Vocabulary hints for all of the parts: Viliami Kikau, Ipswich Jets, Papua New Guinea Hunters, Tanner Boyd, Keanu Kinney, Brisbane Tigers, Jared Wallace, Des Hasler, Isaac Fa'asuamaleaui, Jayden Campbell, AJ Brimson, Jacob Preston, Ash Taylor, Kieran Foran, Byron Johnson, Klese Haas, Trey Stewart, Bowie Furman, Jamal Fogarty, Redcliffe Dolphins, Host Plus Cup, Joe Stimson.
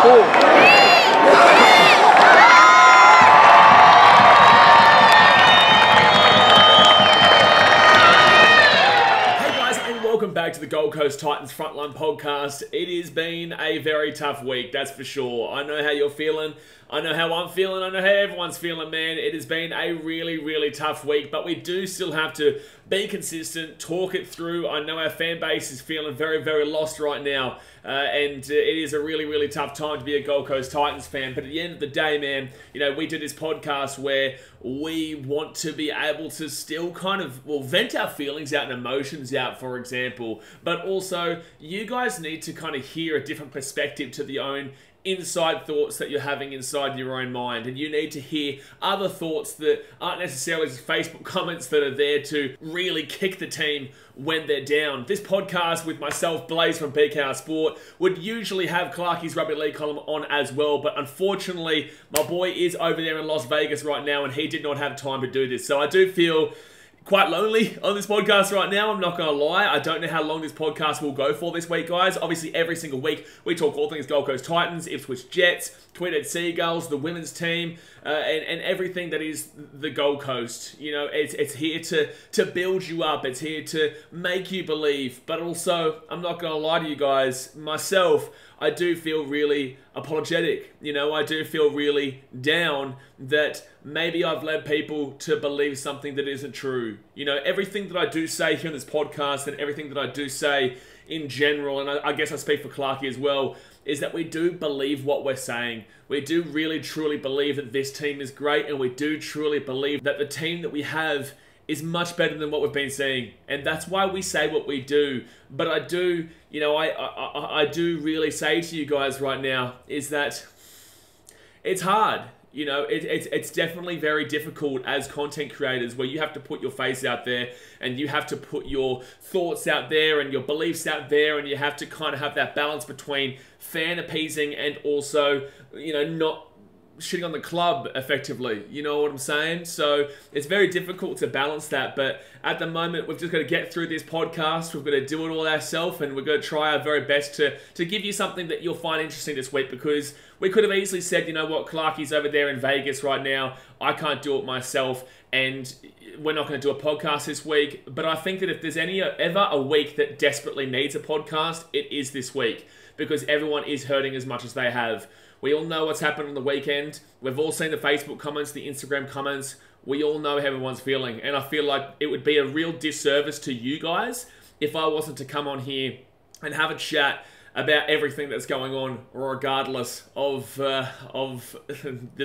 score. Back to the Gold Coast Titans Frontline Podcast. It has been a very tough week, that's for sure. I know how you're feeling. I know how I'm feeling. I know how everyone's feeling, man. It has been a really, really tough week, but we do still have to be consistent, talk it through. I know our fan base is feeling very, very lost right now, and it is a really, really tough time to be a Gold Coast Titans fan. But at the end of the day, man, you know, we do this podcast where we want to be able to still kind of, well, vent our feelings out and emotions out, for example. But also, you guys need to kind of hear a different perspective to the own inside thoughts that you're having inside your own mind, and you need to hear other thoughts that aren't necessarily Facebook comments that are there to really kick the team when they're down. This podcast with myself, Blaze from BKRsport, would usually have Clarkey's Rugby League column on as well, but unfortunately my boy is over there in Las Vegas right now and he did not have time to do this, so I do feel quite lonely on this podcast right now, I'm not going to lie. I don't know how long this podcast will go for this week, guys. Obviously, every single week, we talk all things Gold Coast Titans, Ipswich Jets, Tweed Heads Seagulls, the women's team, and everything that is the Gold Coast. You know, it's here to build you up. It's here to make you believe. But also, I'm not going to lie to you guys, myself, I do feel really apologetic. You know, I do feel really down that maybe I've led people to believe something that isn't true. You know, everything that I do say here in this podcast and everything that I do say in general, and I guess I speak for Clarkey as well, is that we do believe what we're saying. We do really truly believe that this team is great, and we do truly believe that the team that we have is much better than what we've been seeing. And that's why we say what we do. But I do, you know, I do really say to you guys right now is that it's hard. You know, it's definitely very difficult as content creators where you have to put your face out there and you have to put your thoughts out there and your beliefs out there, and you have to kind of have that balance between fan appeasing and also, you know, not shitting on the club effectively. You know what I'm saying? So it's very difficult to balance that, but at the moment we've just got to get through this podcast. We've got to do it all ourselves, and we're going to try our very best to give you something that you'll find interesting this week, because we could have easily said, you know what, Clarkey's over there in Vegas right now, I can't do it myself, and we're not going to do a podcast this week. But I think that if there's ever a week that desperately needs a podcast, it is this week, because everyone is hurting as much as they have. We all know what's happened on the weekend. We've all seen the Facebook comments, the Instagram comments. We all know how everyone's feeling. And I feel like it would be a real disservice to you guys if I wasn't to come on here and have a chat about everything that's going on, regardless of the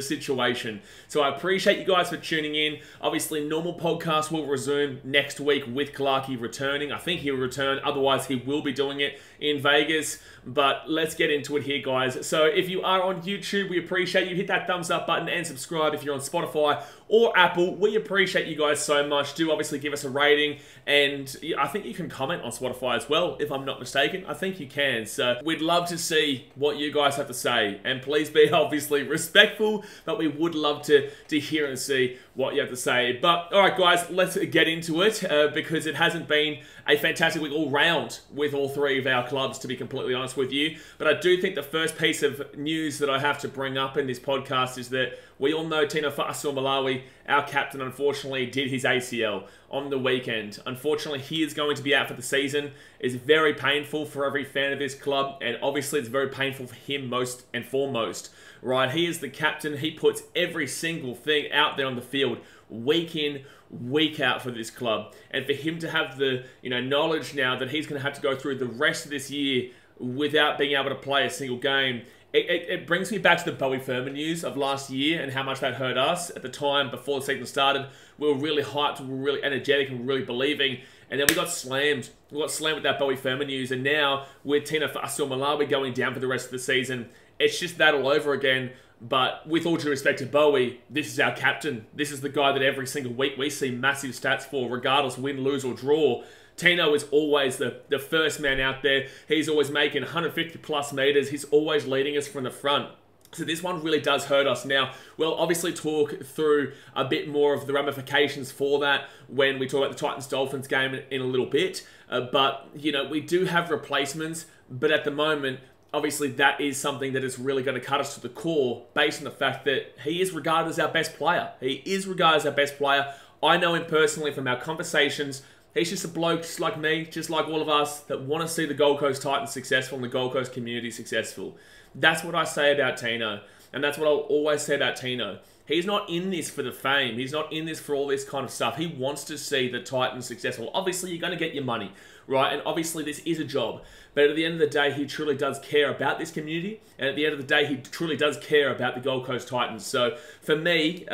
situation. So I appreciate you guys for tuning in. Obviously, normal podcast will resume next week with Clarkey returning. I think he'll return. Otherwise, he will be doing it in Vegas. But let's get into it here, guys. So if you are on YouTube, we appreciate you. Hit that thumbs up button and subscribe. If you're on Spotify or Apple, we appreciate you guys so much. Do obviously give us a rating. And I think you can comment on Spotify as well, if I'm not mistaken. I think you can. So we'd love to see what you guys have to say. And please be obviously respectful, but we would love to hear and see what you have to say. But all right, guys, let's get into it, because it hasn't been a fantastic week all round with all three of our clubs, to be completely honest with you. But I do think the first piece of news that I have to bring up in this podcast is that we all know Tino Fa'asuamaleaui, our captain, unfortunately did his ACL on the weekend. Unfortunately, he is going to be out for the season. It's very painful for every fan of this club, and obviously it's very painful for him most and foremost, right? He is the captain. He puts every single thing out there on the field, week in, week out for this club. And for him to have the, you know, knowledge now that he's going to have to go through the rest of this year without being able to play a single game, it brings me back to the Bowie Furman news of last year and how much that hurt us. At the time, before the season started, we were really hyped, we were really energetic, and we were really believing. And then we got slammed. We got slammed with that Bowie Furman news. And now, with Tino Fa'asuamaleaui going down for the rest of the season, it's just that all over again. But with all due respect to Bowie, this is our captain. This is the guy that every single week we see massive stats for, regardless win, lose, or draw. Tino is always the first man out there. He's always making 150-plus metres. He's always leading us from the front. So this one really does hurt us. Now, we'll obviously talk through a bit more of the ramifications for that when we talk about the Titans-Dolphins game in a little bit. But, you know, we do have replacements. But at the moment, obviously that is something that is really going to cut us to the core based on the fact that he is regarded as our best player. He is regarded as our best player. I know him personally from our conversations. He's just a bloke just like me, just like all of us, that want to see the Gold Coast Titans successful and the Gold Coast community successful. That's what I say about Tino, and that's what I'll always say about Tino. He's not in this for the fame. He's not in this for all this kind of stuff. He wants to see the Titans successful. Obviously, you're going to get your money, right? And obviously, this is a job. But at the end of the day, he truly does care about this community. And at the end of the day, he truly does care about the Gold Coast Titans. So, for me,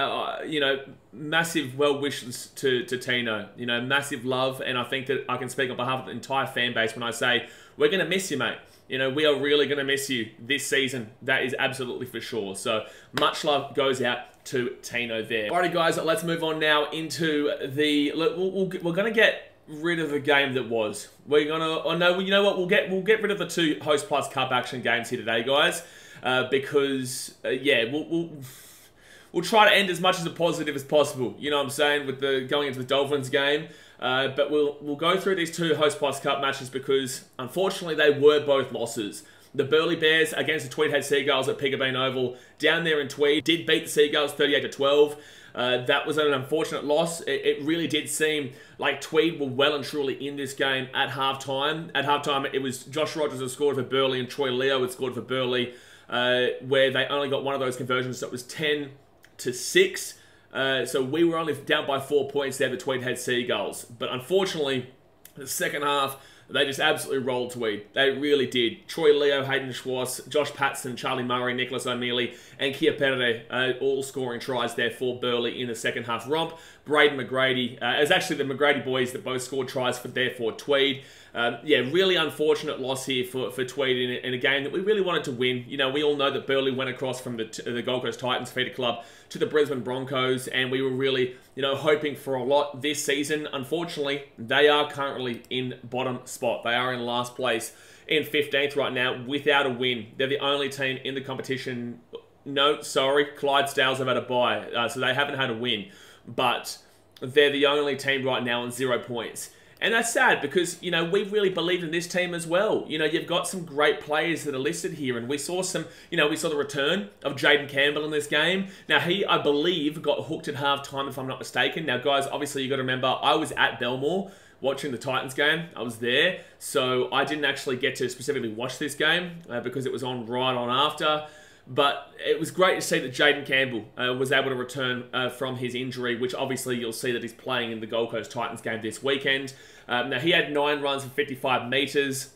you know, massive well wishes to Tino. You know, massive love. And I think that I can speak on behalf of the entire fan base when I say, we're going to miss you, mate. You know, we are really going to miss you this season. That is absolutely for sure. So, much love goes out to Tino there. Alrighty guys, let's move on now into the... We're going to get rid of the game that was. We're going to... Oh no, you know what? We'll get rid of the two Host Plus Cup action games here today, guys. Because, yeah, we'll try to end as much as a positive as possible. You know what I'm saying? with the going into the Dolphins game. But we'll go through these two Host Plus Cup matches because, unfortunately, they were both losses. The Burleigh Bears against the Tweed Heads Seagulls at Pigabane Oval down there in Tweed did beat the Seagulls 38-12. That was an unfortunate loss. It really did seem like Tweed were well and truly in this game at halftime. At halftime, it was Josh Rogers who scored for Burleigh and Troy Leo who scored for Burleigh, where they only got one of those conversions. So it was 10-6. So we were only down by 4 points there, the Tweed Heads Seagulls. But unfortunately, the second half, they just absolutely rolled Tweed. They really did. Troy Leo, Hayden Schwartz, Josh Patson, Charlie Murray, Nicholas O'Mealy, and Kia Perere all scoring tries there for Burleigh in the second half romp. Braden McGrady, it was actually the McGrady boys that both scored tries for there for Tweed. Yeah, really unfortunate loss here for Tweed in a game that we really wanted to win. You know, we all know that Burleigh went across from the Gold Coast Titans feeder club to the Brisbane Broncos, and we were really, you know, hoping for a lot this season. Unfortunately, they are currently in bottom spot. They are in last place in 15th right now without a win. They're the only team in the competition. No, sorry, Clydesdales have had a bye, so they haven't had a win. But they're the only team right now on 0 points. And that's sad because, you know, we've really believed in this team as well. You know, you've got some great players that are listed here. And we saw some, you know, we saw the return of Jayden Campbell in this game. Now, he, I believe, got hooked at halftime, if I'm not mistaken. Now, guys, obviously, you've got to remember, I was at Belmore watching the Titans game. I was there. So I didn't actually get to specifically watch this game because it was on right on after. But it was great to see that Jayden Campbell was able to return from his injury, which obviously you'll see that he's playing in the Gold Coast Titans game this weekend. Now, he had 9 runs for 55 metres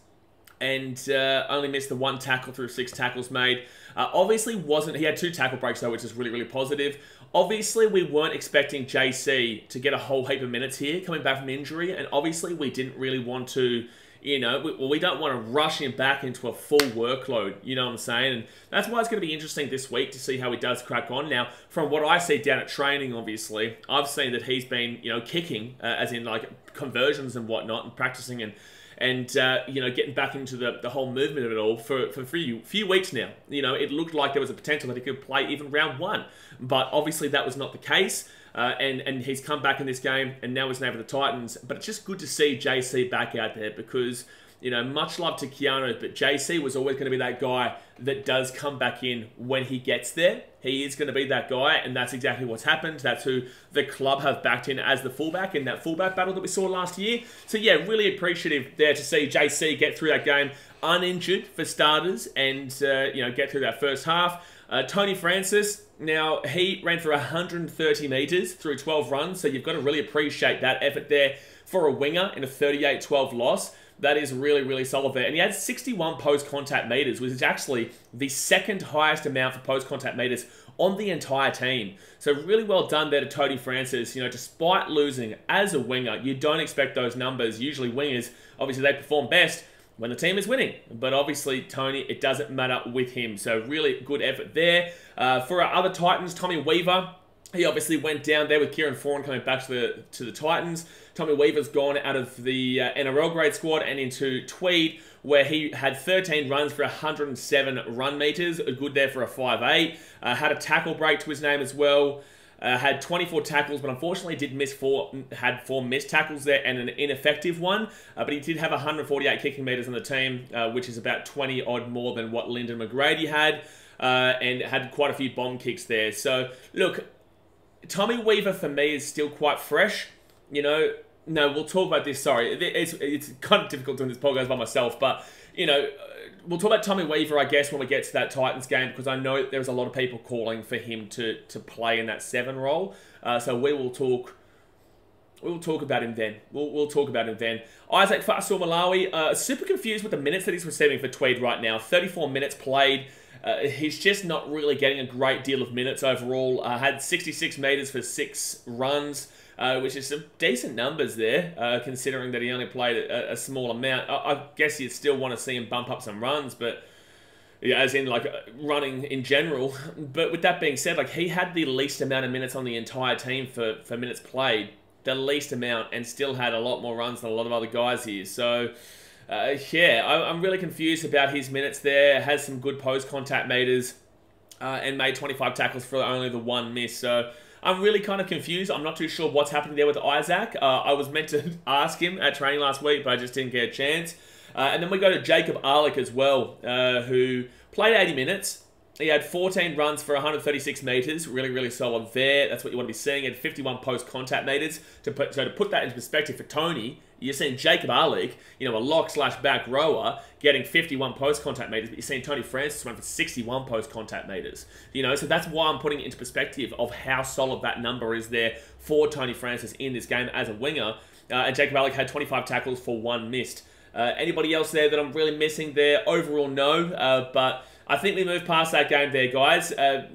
and only missed the 1 tackle through 6 tackles made. Obviously wasn't... He had 2 tackle breaks, though, which is really, really positive. Obviously, we weren't expecting JC to get a whole heap of minutes here coming back from injury, and obviously we didn't really want to... You know, we don't want to rush him back into a full workload, you know what I'm saying? And that's why it's going to be interesting this week to see how he does crack on. Now, from what I see down at training, obviously, I've seen that he's been, you know, kicking, as in, like, conversions and whatnot, and practicing and you know, getting back into the whole movement of it all for a few weeks now. You know, it looked like there was a potential that he could play even round 1. But obviously that was not the case. And he's come back in this game, and now he's named for the Titans. But it's just good to see JC back out there because, you know, much love to Keanu, but JC was always going to be that guy that does come back in when he gets there. He is going to be that guy, and that's exactly what's happened. That's who the club have backed in as the fullback in that fullback battle that we saw last year. So, yeah, really appreciative there to see JC get through that game uninjured for starters and, you know, get through that first half. Tony Francis, now he ran for 130 metres through 12 runs, so you've got to really appreciate that effort there for a winger in a 38-12 loss. That is really, really solid there. And he had 61 post-contact metres, which is actually the second highest amount for post-contact metres on the entire team. So really well done there to Tony Francis. You know, despite losing as a winger, you don't expect those numbers. Usually wingers, obviously they perform best when the team is winning. But obviously, Tony, it doesn't matter with him. So really good effort there. For our other Titans, Tommy Weaver, he obviously went down there with Kieran Foran coming back to the Titans. Tommy Weaver's gone out of the NRL grade squad and into Tweed, where he had 13 runs for 107 run meters. Good there for a 5'8". Had a tackle break to his name as well. Had 24 tackles, but unfortunately did miss had four missed tackles there and an ineffective one. But he did have 148 kicking meters on the team, which is about 20 odd more than what Lyndon McGrady had, and had quite a few bomb kicks there. So look, Tommy Weaver for me is still quite fresh. You know, no, we'll talk about this. Sorry, it's kind of difficult doing this podcast by myself, but you know, we'll talk about Tommy Weaver, I guess, when we get to that Titans game, because I know there's a lot of people calling for him to play in that 7 role. So we will talk about him then. We'll talk about him then. Isaac Fa'asuamaleaui, super confused with the minutes that he's receiving for Tweed right now. 34 minutes played. He's just not really getting a great deal of minutes overall. Had 66 metres for 6 runs, which is some decent numbers there, considering that he only played a small amount. I guess you'd still want to see him bump up some runs, but yeah, as in like running in general. But with that being said, like, he had the least amount of minutes on the entire team for minutes played, the least amount, and still had a lot more runs than a lot of other guys here. So yeah, I'm really confused about his minutes there. Has some good post-contact meters, and made 25 tackles for only the 1 miss. So I'm really kind of confused. I'm not too sure what's happening there with Isaac. I was meant to ask him at training last week, but I just didn't get a chance. And then we go to Jacob Arlick as well, who played 80 minutes. He had 14 runs for 136 metres. Really, really solid there. That's what you want to be seeing. He had 51 post-contact metres. So to put that into perspective for Tony, you're seeing Jacob Arlick, you know, a lock/back rower, getting 51 post-contact metres, but you're seeing Tony Francis run for 61 post-contact metres. You know, so that's why I'm putting it into perspective of how solid that number is there for Tony Francis in this game as a winger. And Jacob Arlick had 25 tackles for 1 missed. Anybody else there that I'm really missing there? Overall, no. But I think we moved past that game there, guys.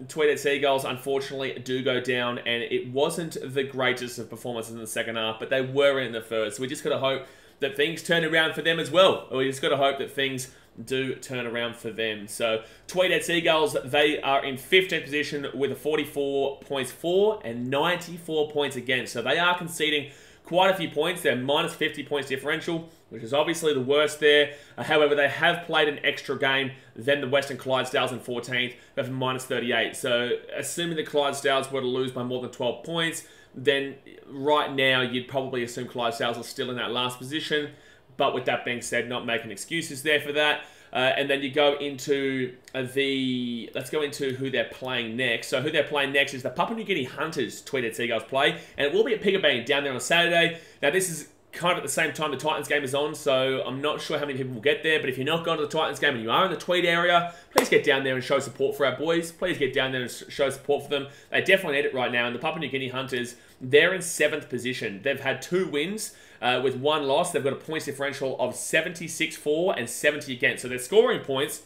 Tweed Heads Seagulls, unfortunately, do go down, and it wasn't the greatest of performances in the second half, but they were in the first. So we just got to hope that things turn around for them as well. We just got to hope that things do turn around for them. So Tweed Heads Seagulls, they are in 15th position with a 44 points for and 94 points against. So they are conceding quite a few points. They're minus 50 points differential, which is obviously the worst there. However, they have played an extra game than the Western Clydesdales in 14th, but for minus 38. So assuming the Clydesdales were to lose by more than 12 points, then right now you'd probably assume Clydesdales are still in that last position. But with that being said, not making excuses there for that. And then you go into let's go into who they're playing next. So who they're playing next is the Papua New Guinea Hunters, Tweed Heads Seagulls play. And it will be at Pigabang down there on Saturday. Now this is kind of at the same time the Titans game is on, so I'm not sure how many people will get there, but if you're not going to the Titans game and you are in the Tweed area, please get down there and show support for our boys. Please get down there and show support for them. They definitely need it right now, and the Papua New Guinea Hunters, they're in 7th position. They've had 2 wins with 1 loss. They've got a points differential of 76 for and 70 against, so they're scoring points,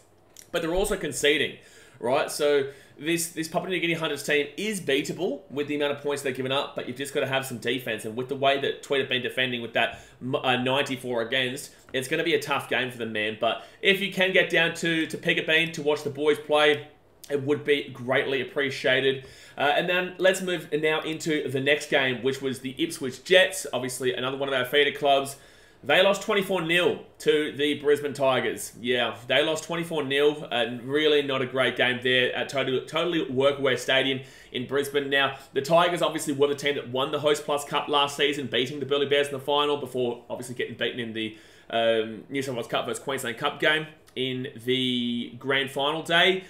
but they're also conceding, right? So This Papua New Guinea Hunters team is beatable with the amount of points they've given up, but you've just got to have some defense. And with the way that Tweed have been defending with that 94 against, it's going to be a tough game for them, man. But if you can get down to Pigabang to watch the boys play, it would be greatly appreciated. And then let's move now into the next game, which was the Ipswich Jets, obviously another one of our feeder clubs. They lost 24-0 to the Brisbane Tigers. Yeah, they lost 24-0. Really not a great game there at totally Workaway Stadium in Brisbane. Now, the Tigers obviously were the team that won the Host Plus Cup last season, beating the Burleigh Bears in the final before obviously getting beaten in the New South Wales Cup versus Queensland Cup game in the grand final day.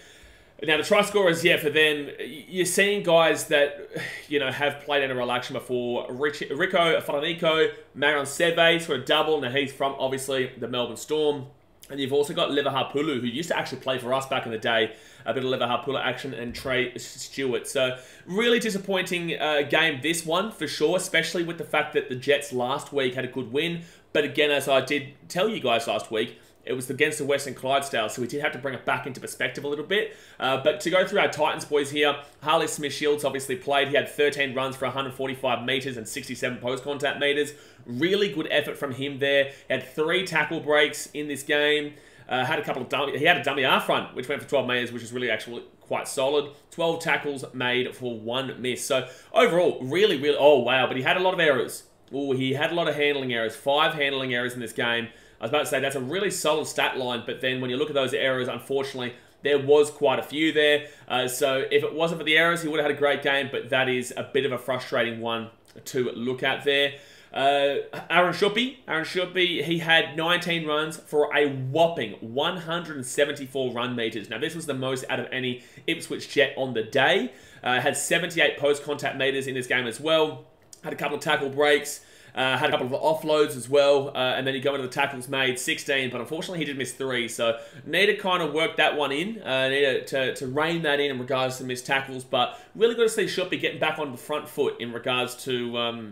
Now, the try scorers, yeah, for them, you're seeing guys that, you know, have played NRL action before. Rico Falanico, Marion Seve scored a double. Now, he's from, obviously, the Melbourne Storm. And you've also got Leva Hapulu, who used to actually play for us back in the day. A bit of Leva Hapulu action, and Trey Stewart. So, really disappointing game, this one, for sure, especially with the fact that the Jets last week had a good win. But again, as I did tell you guys last week, it was against the Western Clydesdale, so we did have to bring it back into perspective a little bit. But to go through our Titans boys here, Harley Smith-Shields obviously played. He had 13 runs for 145 metres and 67 post-contact metres. Really good effort from him there. He had 3 tackle breaks in this game. Had a couple of dummy. He had a dummy R front, which went for 12 metres, which is really actually quite solid. 12 tackles made for 1 miss. So overall, really, really. Oh wow! But he had a lot of errors. Oh, he had a lot of handling errors. 5 handling errors in this game. I was about to say, that's a really solid stat line, but then when you look at those errors, unfortunately, There was quite a few there. So if it wasn't for the errors, he would have had a great game, but that is a bit of a frustrating one to look at there. Aaron Shuppy, he had 19 runs for a whopping 174 run meters. Now, this was the most out of any Ipswich Jet on the day. Had 78 post-contact meters in this game as well. Had a couple of tackle breaks. Had a couple of offloads as well, and then you go into the tackles made, 16, but unfortunately he did miss 3, so need to kind of work that one in, need to rein that in regards to missed tackles, but really good to see Shuppy getting back on the front foot in regards to,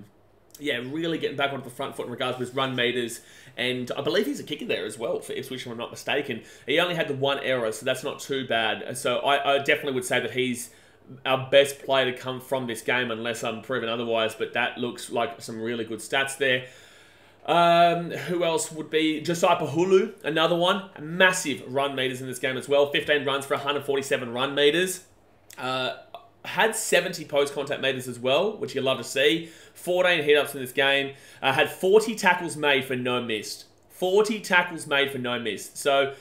really getting back onto the front foot in regards to his run meters. And I believe he's a kicker there as well, for Ipswich, if I'm not mistaken. He only had the one error, so that's not too bad. So I definitely would say that he's our best player to come from this game, unless I'm proven otherwise, but that looks like some really good stats there. Who else would be? Josiah Pahulu, another one. Massive run meters in this game as well. 15 runs for 147 run meters. Had 70 post-contact meters as well, which you love to see. 14 hit-ups in this game. Had 40 tackles made for no miss. 40 tackles made for no miss. So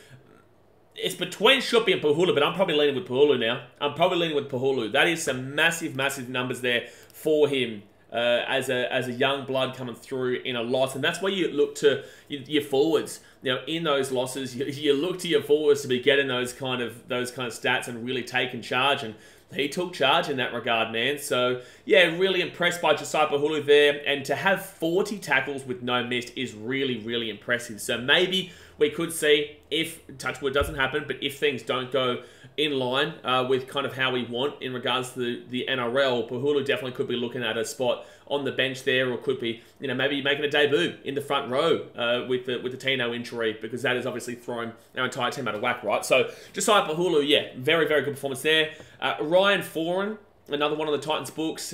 it's between Shuppy and Pahulu, but I'm probably leaning with Pahulu now. I'm probably leaning with Pahulu. That is some massive, massive numbers there for him as a young blood coming through in a loss. And that's where you look to your forwards. You know, in those losses, you look to your forwards to be getting those kind of stats and really taking charge. And he took charge in that regard, man. So, yeah, really impressed by Josiah Pahulu there. And to have 40 tackles with no missed is really, really impressive. So maybe we could see, if touchwood doesn't happen, but if things don't go in line with kind of how we want in regards to the NRL, Pahulu definitely could be looking at a spot on the bench there, or could be, you know, maybe making a debut in the front row with the Tino injury, because that is obviously throwing our entire team out of whack, right? So Josiah Pahulu, yeah, very, very good performance there. Ryan Foran, another one on the Titans books,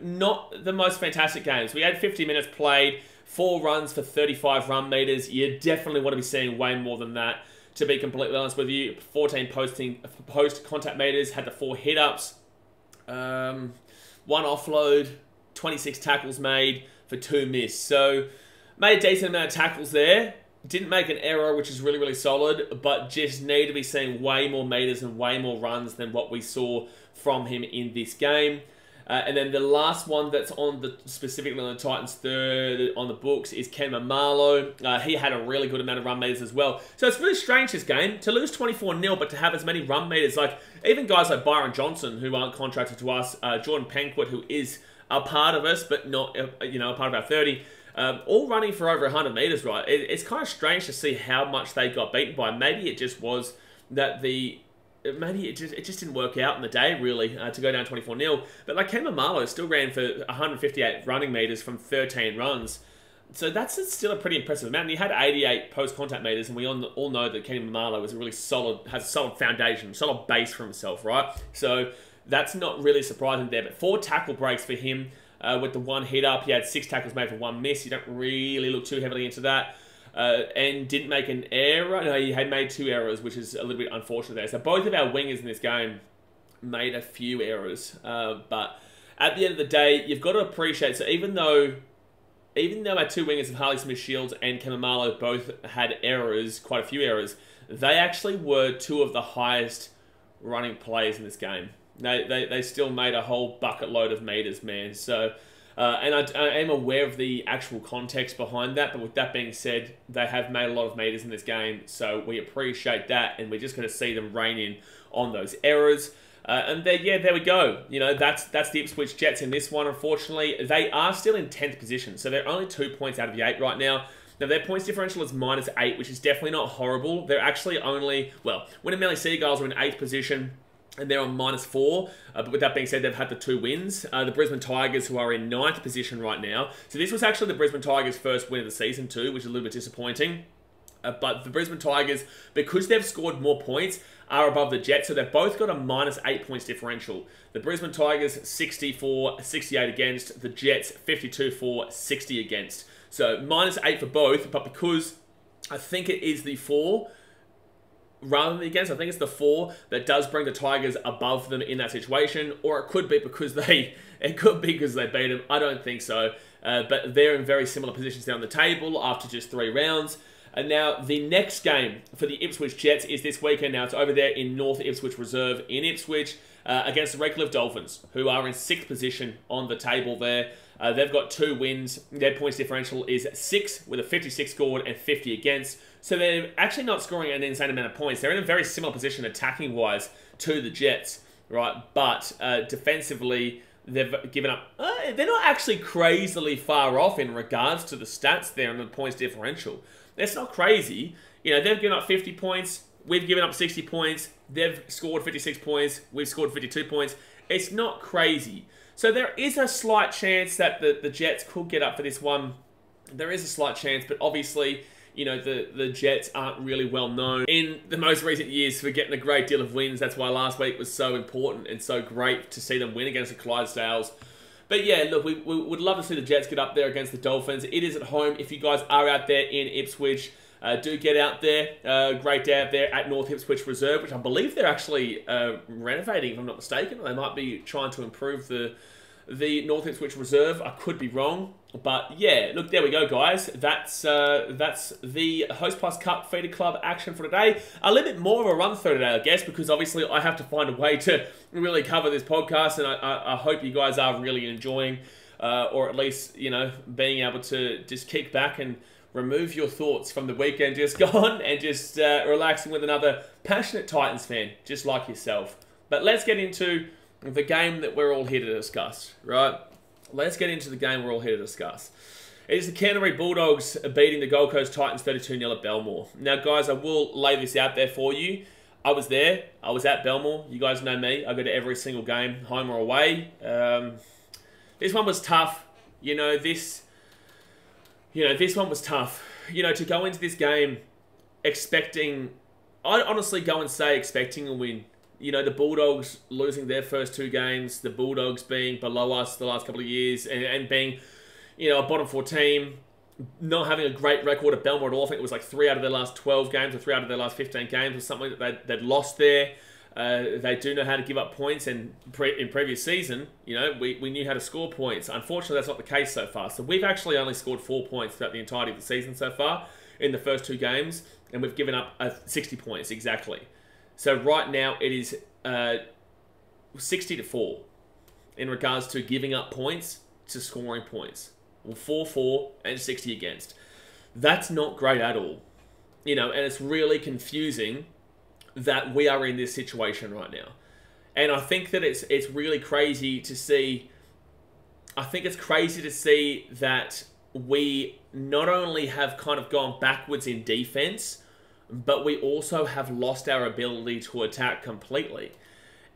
not the most fantastic games. We had 50 minutes played, 4 runs for 35 run meters. You definitely want to be seeing way more than that, to be completely honest with you. 14 post-contact meters, had the 4 hit-ups, 1 offload, 26 tackles made for 2 missed. So made a decent amount of tackles there. Didn't make an error, which is really, really solid, but just need to be seeing way more meters and way more runs than what we saw from him in this game. And then the last one that's on the, specifically on the Titans third on the books, is Kenma Marlow. He had a really good amount of run meters as well. So it's really strange, this game, to lose 24-0, but to have as many run meters. Like, even guys like Byron Johnson, who aren't contracted to us, Jordan Penquart, who is a part of us, but not, you know, a part of our 30, all running for over 100 meters, right? It's kind of strange to see how much they got beaten by. Maybe it just was that the... Maybe it just didn't work out in the day, really, to go down 24-0. But like Kenma Marlow still ran for 158 running meters from 13 runs. So that's still a pretty impressive amount. And he had 88 post-contact meters, and we all know that Kenma Marlow is a really solid, has a solid foundation, solid base for himself, right? So that's not really surprising there. But 4 tackle breaks for him with the 1 hit up. He had 6 tackles made for 1 miss. You don't really look too heavily into that. And didn't make an error. No, he had made 2 errors, which is a little bit unfortunate there. So both of our wingers in this game made a few errors. But at the end of the day, you've got to appreciate, so even though our 2 wingers of Harley Smith-Shields and Kenma Marlow both had errors, quite a few errors, they actually were 2 of the highest running players in this game. They still made a whole bucket load of meters, man. So... And I am aware of the actual context behind that, but with that being said, they have made a lot of meters in this game, so we appreciate that, and we're just going to see them rein in on those errors. And there, yeah, there we go. You know, that's the Ipswich Jets in this one. Unfortunately, they are still in 10th position, so they're only 2 points out of the 8 right now. Now, their points differential is -8, which is definitely not horrible. They're actually only, well, Winnimallee Seagulls are in 8th position, and they're on -4. But with that being said, they've had the 2 wins. The Brisbane Tigers, who are in 9th position right now. So this was actually the Brisbane Tigers' first win of the season too, which is a little bit disappointing. But the Brisbane Tigers, because they've scored more points, are above the Jets. So they've both got a -8 points differential. The Brisbane Tigers, 64-68 against. The Jets, 52-60 against. So -8 for both. But because I think it is the 4... rather than the against, I think it's the 4 that does bring the Tigers above them in that situation, or it could be because they beat them. I don't think so, but they're in very similar positions down the table after just 3 rounds. And now the next game for the Ipswich Jets is this weekend. Now it's over there in North Ipswich Reserve in Ipswich against the Redcliffe Dolphins, who are in 6th position on the table there. They've got 2 wins. Their points differential is 6 with a 56 scored and 50 against. So they're actually not scoring an insane amount of points. They're in a very similar position attacking-wise to the Jets, right? But defensively, they've given up. They're not actually crazily far off in regards to the stats there and the points differential. That's not crazy. You know, they've given up 50 points. We've given up 60 points. They've scored 56 points. We've scored 52 points. It's not crazy. So there is a slight chance that the Jets could get up for this one. There is a slight chance, but obviously, you know, the Jets aren't really well known in the most recent years for getting a great deal of wins. That's why last week was so important and so great to see them win against the Clydesdales. But yeah, look, we would love to see the Jets get up there against the Dolphins. It is at home. If you guys are out there in Ipswich, do get out there. Great day out there at North Ipswich Reserve, which I believe they're actually renovating, if I'm not mistaken. They might be trying to improve the North Ipswich Reserve. I could be wrong. But yeah, look, there we go, guys. That's the Host Plus Cup Feeder Club action for today. A little bit more of a run through today, I guess, because obviously I have to find a way to really cover this podcast, and I hope you guys are really enjoying, or at least, you know, being able to just kick back and remove your thoughts from the weekend just gone and just relaxing with another passionate Titans fan, just like yourself. But let's get into the game that we're all here to discuss, right? Let's get into the game we're all here to discuss. It is the Canterbury Bulldogs beating the Gold Coast Titans 32-0 at Belmore. Now, guys, I will lay this out there for you. I was there. I was at Belmore. You guys know me. I go to every single game, home or away. This one was tough. This one was tough. You know, to go into this game expecting... I'd honestly go and say expecting a win. You know, the Bulldogs losing their first 2 games, the Bulldogs being below us the last couple of years and being, you know, a bottom 4 team, not having a great record at Belmore at all. I think it was like 3 out of their last 12 games or 3 out of their last 15 games or something that they'd lost there. They do know how to give up points, and in previous season, you know, we knew how to score points. Unfortunately, that's not the case so far. So we've actually only scored 4 points throughout the entirety of the season so far in the first 2 games, and we've given up 60 points exactly. So right now it is 60 to 4 in regards to giving up points to scoring points. Well, 4-4 and 60 against. That's not great at all. You know, and it's really confusing that we are in this situation right now. And I think that it's really crazy to see. I think it's crazy to see that we not only have kind of gone backwards in defense, but we also have lost our ability to attack completely.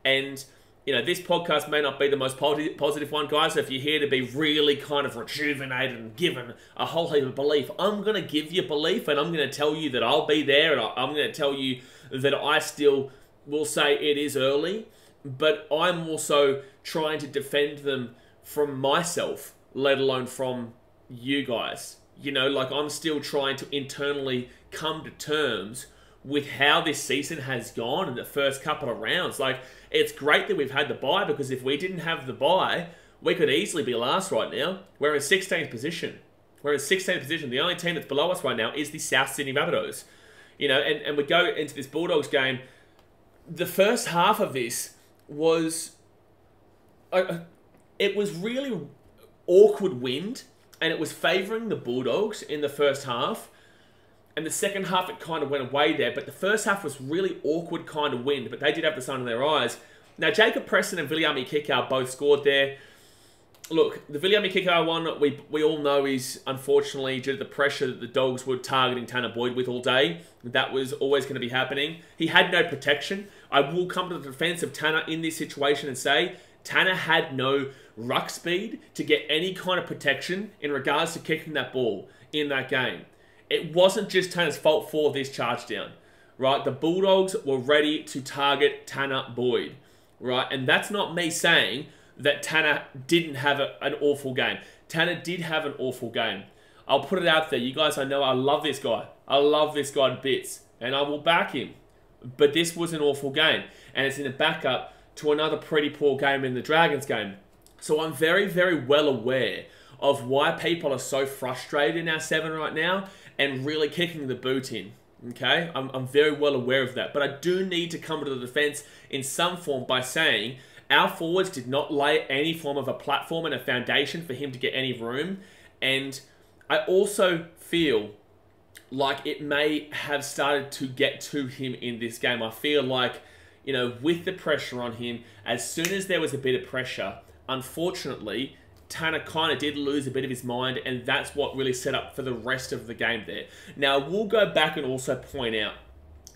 And, you know, this podcast may not be the most positive one, guys. So if you're here to be really kind of rejuvenated and given a whole heap of belief, I'm going to give you belief, and I'm going to tell you that I'll be there, and I'm going to tell you that I still will say it is early, but I'm also trying to defend them from myself, let alone from you guys. You know, like, I'm still trying to internally come to terms with how this season has gone in the first couple of rounds. Like, it's great that we've had the bye, because if we didn't have the bye, we could easily be last right now. We're in 16th position. We're in 16th position. The only team that's below us right now is the South Sydney Rabbitohs. You know, and we go into this Bulldogs game. The first half of this was... it was really awkward wind, and it was favouring the Bulldogs in the first half. And the second half, it kind of went away there. But the first half was really awkward kind of wind. But they did have the sun in their eyes. Now, Jacob Preston and Viliami Kikau both scored there. Look, the Viliami Kikau one, we all know is, unfortunately, due to the pressure that the Dogs were targeting Tanner Boyd with all day. That was always going to be happening. He had no protection. I will come to the defense of Tanner in this situation and say... Tanner had no ruck speed to get any kind of protection in regards to kicking that ball in that game. It wasn't just Tanner's fault for this charge down, right? The Bulldogs were ready to target Tanner Boyd, right? And that's not me saying that Tanner didn't have an awful game. Tanner did have an awful game. I'll put it out there. You guys, I know I love this guy. I love this guy to bits, and I will back him. But this was an awful game, and it's in the backup to another pretty poor game in the Dragons game. So I'm very, very well aware of why people are so frustrated in our 7 right now and really kicking the boot in. Okay, I'm very well aware of that. But I do need to come to the defence in some form by saying our forwards did not lay any form of a platform and a foundation for him to get any room. And I also feel like it may have started to get to him in this game. I feel like, you know, with the pressure on him, as soon as there was a bit of pressure, unfortunately, Tanner kind of did lose a bit of his mind, and that's what really set up for the rest of the game there. Now, we'll go back and also point out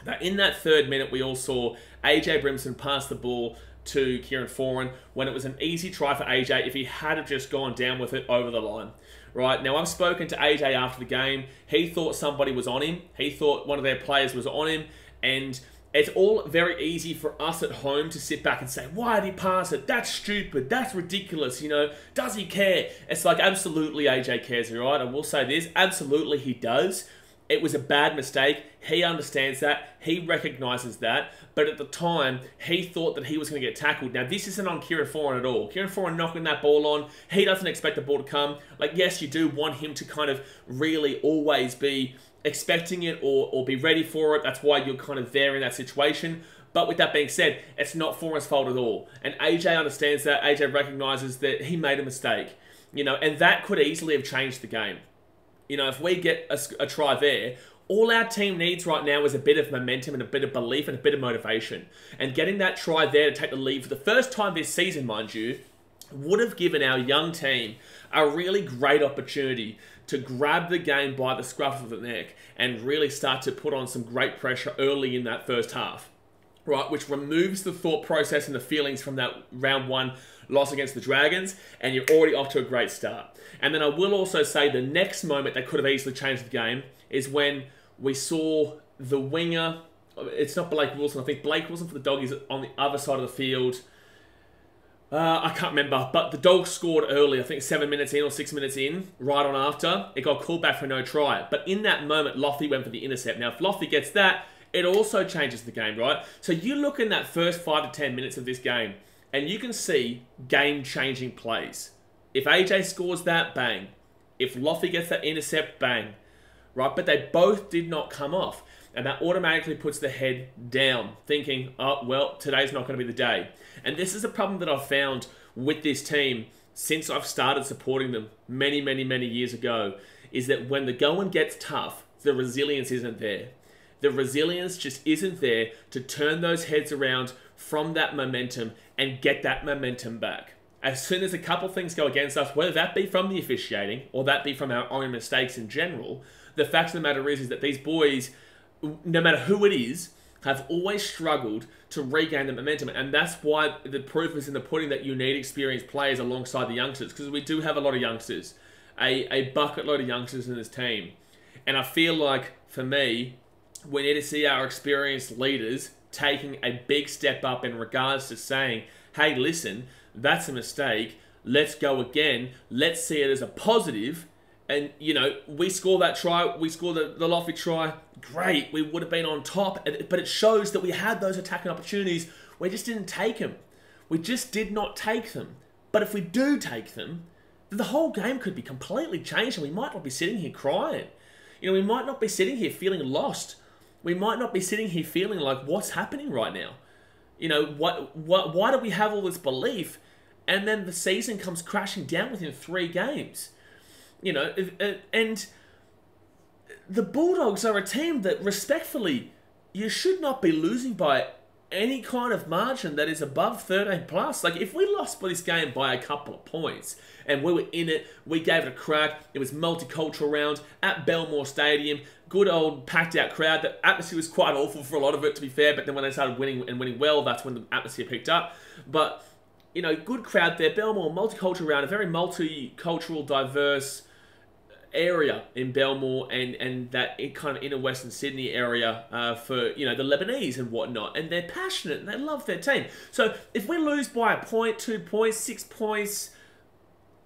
that in that 3rd minute, we all saw AJ Brimson pass the ball to Kieran Foran when it was an easy try for AJ if he had have just gone down with it over the line. Right, now I've spoken to AJ after the game. He thought somebody was on him. He thought one of their players was on him, and it's all very easy for us at home to sit back and say, why did he pass it? That's stupid. That's ridiculous. You know, does he care? It's like, absolutely, AJ cares, right? I will say this. Absolutely, he does. It was a bad mistake. He understands that. He recognises that. But at the time, he thought that he was going to get tackled. Now, this isn't on Kieran Foran at all. Kieran Foran knocking that ball on. He doesn't expect the ball to come. Like, yes, you do want him to kind of really always be expecting it or be ready for it. That's why you're kind of there in that situation. But with that being said, it's not Foran's fault at all. And AJ understands that. AJ recognises that he made a mistake. You know, and that could easily have changed the game. You know, if we get a try there, all our team needs right now is a bit of momentum and a bit of belief and a bit of motivation. And getting that try there to take the lead for the first time this season, mind you, would have given our young team a really great opportunity to grab the game by the scruff of the neck and really start to put on some great pressure early in that first half, right? Which removes the thought process and the feelings from that round 1 loss against the Dragons, and you're already off to a great start. And then I will also say the next moment that could have easily changed the game is when we saw the winger, it's not Blake Wilson, I think Blake Wilson for the Doggies on the other side of the field. I can't remember, but the Dogs scored early, I think 7 minutes in or 6 minutes in, right on after. It got called back for no try. But in that moment, Lofty went for the intercept. Now, if Lofty gets that, it also changes the game, right? So you look in that first 5 to 10 minutes of this game, and you can see game-changing plays. If AJ scores that, bang. If Lofty gets that intercept, bang. Right? But they both did not come off. And that automatically puts the head down, thinking, oh, well, today's not going to be the day. And this is a problem that I've found with this team since I've started supporting them many, many, many years ago, is that when the going gets tough, the resilience isn't there. The resilience just isn't there to turn those heads around from that momentum and get that momentum back. As soon as a couple things go against us, whether that be from the officiating or that be from our own mistakes in general, the fact of the matter is that these boys, no matter who it is, have always struggled to regain the momentum. And that's why the proof is in the pudding that you need experienced players alongside the youngsters, because we do have a lot of youngsters, a bucket load of youngsters in this team. And I feel like, for me, we need to see our experienced leaders taking a big step up in regards to saying, hey, listen, that's a mistake. Let's go again. Let's see it as a positive. And, you know, we score that try. We score the Lofty try. Great. We would have been on top. But it shows that we had those attacking opportunities. We just didn't take them. We just did not take them. But if we do take them, then the whole game could be completely changed. And we might not be sitting here crying. You know, we might not be sitting here feeling lost. We might not be sitting here feeling like, what's happening right now? You know, what, why do we have all this belief? And then the season comes crashing down within 3 games. You know, and the Bulldogs are a team that, respectfully, you should not be losing by any kind of margin that is above 13 plus. Like, if we lost this game by a couple of points and we were in it, we gave it a crack, it was multicultural round at Belmore Stadium, good old packed out crowd. The atmosphere was quite awful for a lot of it, to be fair, but then when they started winning and winning well, that's when the atmosphere picked up. But, you know, good crowd there, Belmore, multicultural round, a very multicultural, diverse area in Belmore and that kind of inner Western Sydney area for, you know, the Lebanese and whatnot. And they're passionate and they love their team. So if we lose by a point, 2 points, 6 points,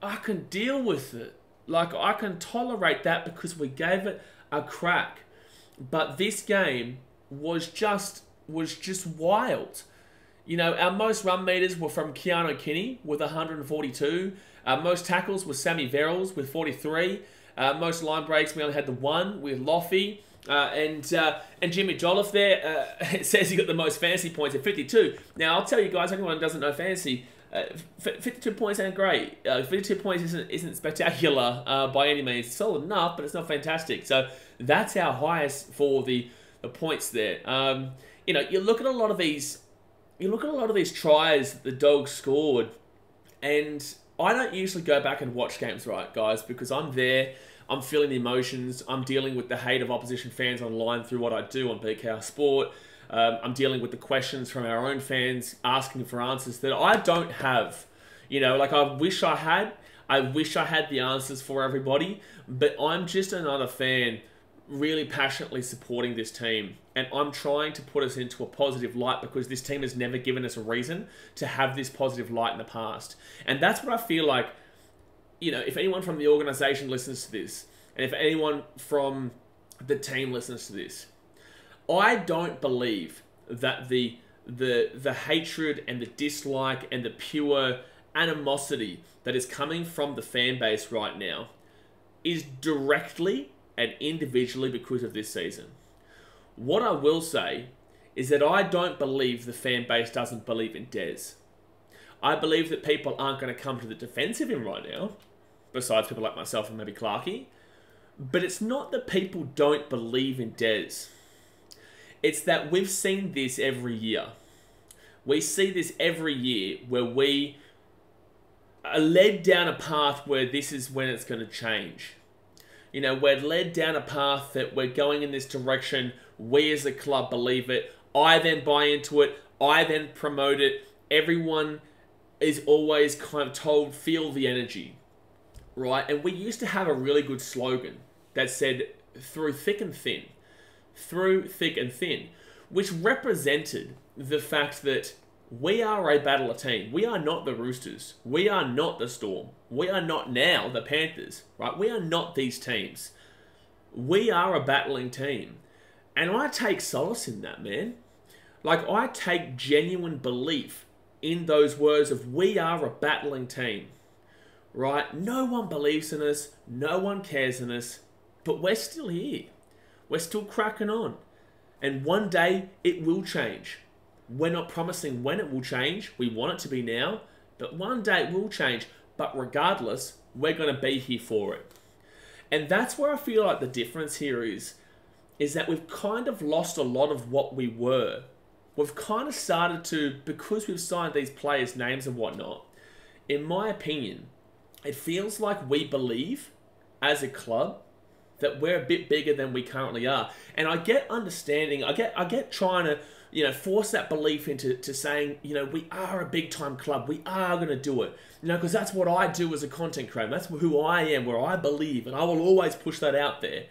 I can deal with it. Like, I can tolerate that because we gave it a crack. But this game was just wild. You know, our most run meters were from Keanu Kinney with 142. Our most tackles was Sammy Verrills with 43. Most line breaks, we only had the one with Lofty. And Jimmy Jolliffe there says he got the most fantasy points at 52. Now, I'll tell you guys, anyone who doesn't know fantasy, 52 points ain't great. 52 points isn't spectacular by any means. It's solid enough, but it's not fantastic. So that's our highest for the points there. You know, you look at a lot of these, you look at a lot of these tries the Dogs scored, and I don't usually go back and watch games, right, guys, because I'm there. I'm feeling the emotions. I'm dealing with the hate of opposition fans online through what I do on BKRsport. I'm dealing with the questions from our own fans asking for answers that I don't have. You know, like I wish I had. I wish I had the answers for everybody, but I'm just another fan really passionately supporting this team. And I'm trying to put us into a positive light because this team has never given us a reason to have this positive light in the past. And that's what I feel like. You know, if anyone from the organization listens to this, and if anyone from the team listens to this, I don't believe that the hatred and the dislike and the pure animosity that is coming from the fan base right now is directly and individually because of this season. What I will say is that I don't believe the fan base doesn't believe in Des. I believe that people aren't going to come to the defense of him right now, besides people like myself and maybe Clarkey. But it's not that people don't believe in Des. It's that we've seen this every year. We see this every year where we are led down a path where this is when it's going to change. You know, we're led down a path that we're going in this direction. We as a club believe it. I then buy into it. I then promote it. Everyone is always kind of told, feel the energy, right? And we used to have a really good slogan that said, through thick and thin, which represented the fact that we are a battler team. We are not the Roosters. We are not the Storm. We are not now the Panthers, right? We are not these teams. We are a battling team. And I take solace in that, man. Like, I take genuine belief in those words of we are a battling team, right? No one believes in us. No one cares in us, but we're still here. We're still cracking on. And one day it will change. We're not promising when it will change. We want it to be now, but one day it will change. But regardless, we're going to be here for it. And that's where I feel like the difference here is that we've kind of lost a lot of what we were. We've kind of started to, because we've signed these players' names and whatnot, in my opinion, it feels like we believe, as a club, that we're a bit bigger than we currently are. And I get understanding, I get trying to, you know, force that belief into saying, you know, we are a big-time club, we are going to do it. You know, because that's what I do as a content creator, that's who I am, where I believe, and I will always push that out there.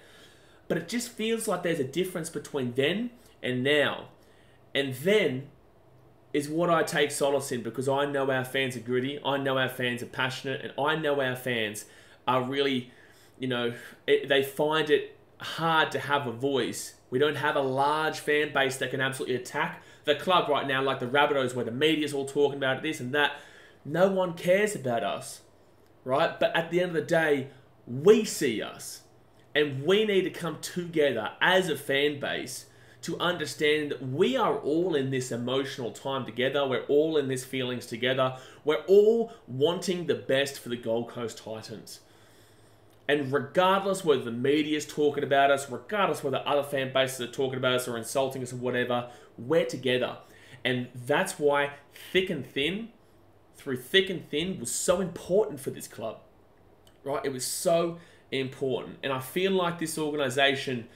But it just feels like there's a difference between then and now. And then is what I take solace in, because I know our fans are gritty, I know our fans are passionate, and I know our fans are really, you know, they find it hard to have a voice. We don't have a large fan base that can absolutely attack the club right now, like the Rabbitohs, where the media's all talking about this and that. No one cares about us, right? But at the end of the day, we see us, and we need to come together as a fan base to understand that we are all in this emotional time together. We're all in this feelings together. We're all wanting the best for the Gold Coast Titans. And regardless whether the media's talking about us, regardless whether other fan bases are talking about us or insulting us or whatever, we're together. And that's why thick and thin, through thick and thin, was so important for this club, right? It was so important. And I feel like this organization...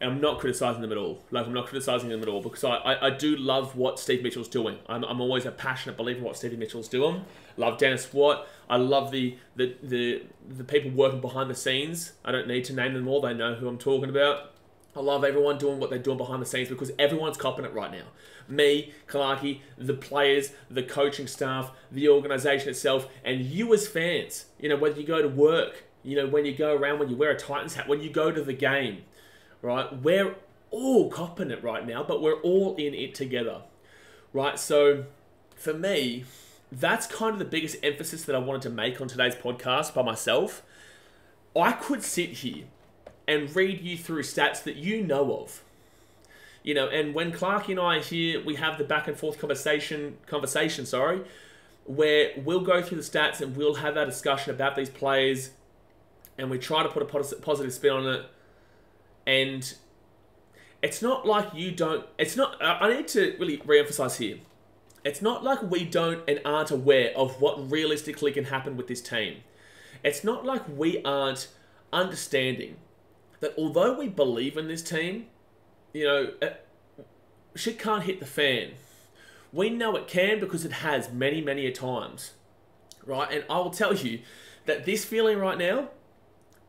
and I'm not criticising them at all. Like, I'm not criticising them at all, because I do love what Steve Mitchell's doing. I'm always a passionate believer in what Steve Mitchell's doing. Love Dennis Watt. I love the people working behind the scenes. I don't need to name them all. They know who I'm talking about. I love everyone doing what they're doing behind the scenes, because everyone's copping it right now. Me, Clarkey, the players, the coaching staff, the organisation itself, and you as fans. You know, whether you go to work, you know, when you go around, when you wear a Titans hat, when you go to the game, right? We're all copping it right now, but we're all in it together, right? So for me, that's kind of the biggest emphasis that I wanted to make on today's podcast by myself. I could sit here and read you through stats that you know of. You know, and when Clarkey and I are here, we have the back and forth conversation, where we'll go through the stats and we'll have our discussion about these players, and we try to put a positive spin on it. And it's not like you don't... It's not... I need to really re-emphasize here. It's not like we don't and aren't aware of what realistically can happen with this team. It's not like we aren't understanding that although we believe in this team, you know, shit can't hit the fan. We know it can because it has many, many a times, right? And I will tell you that this feeling right now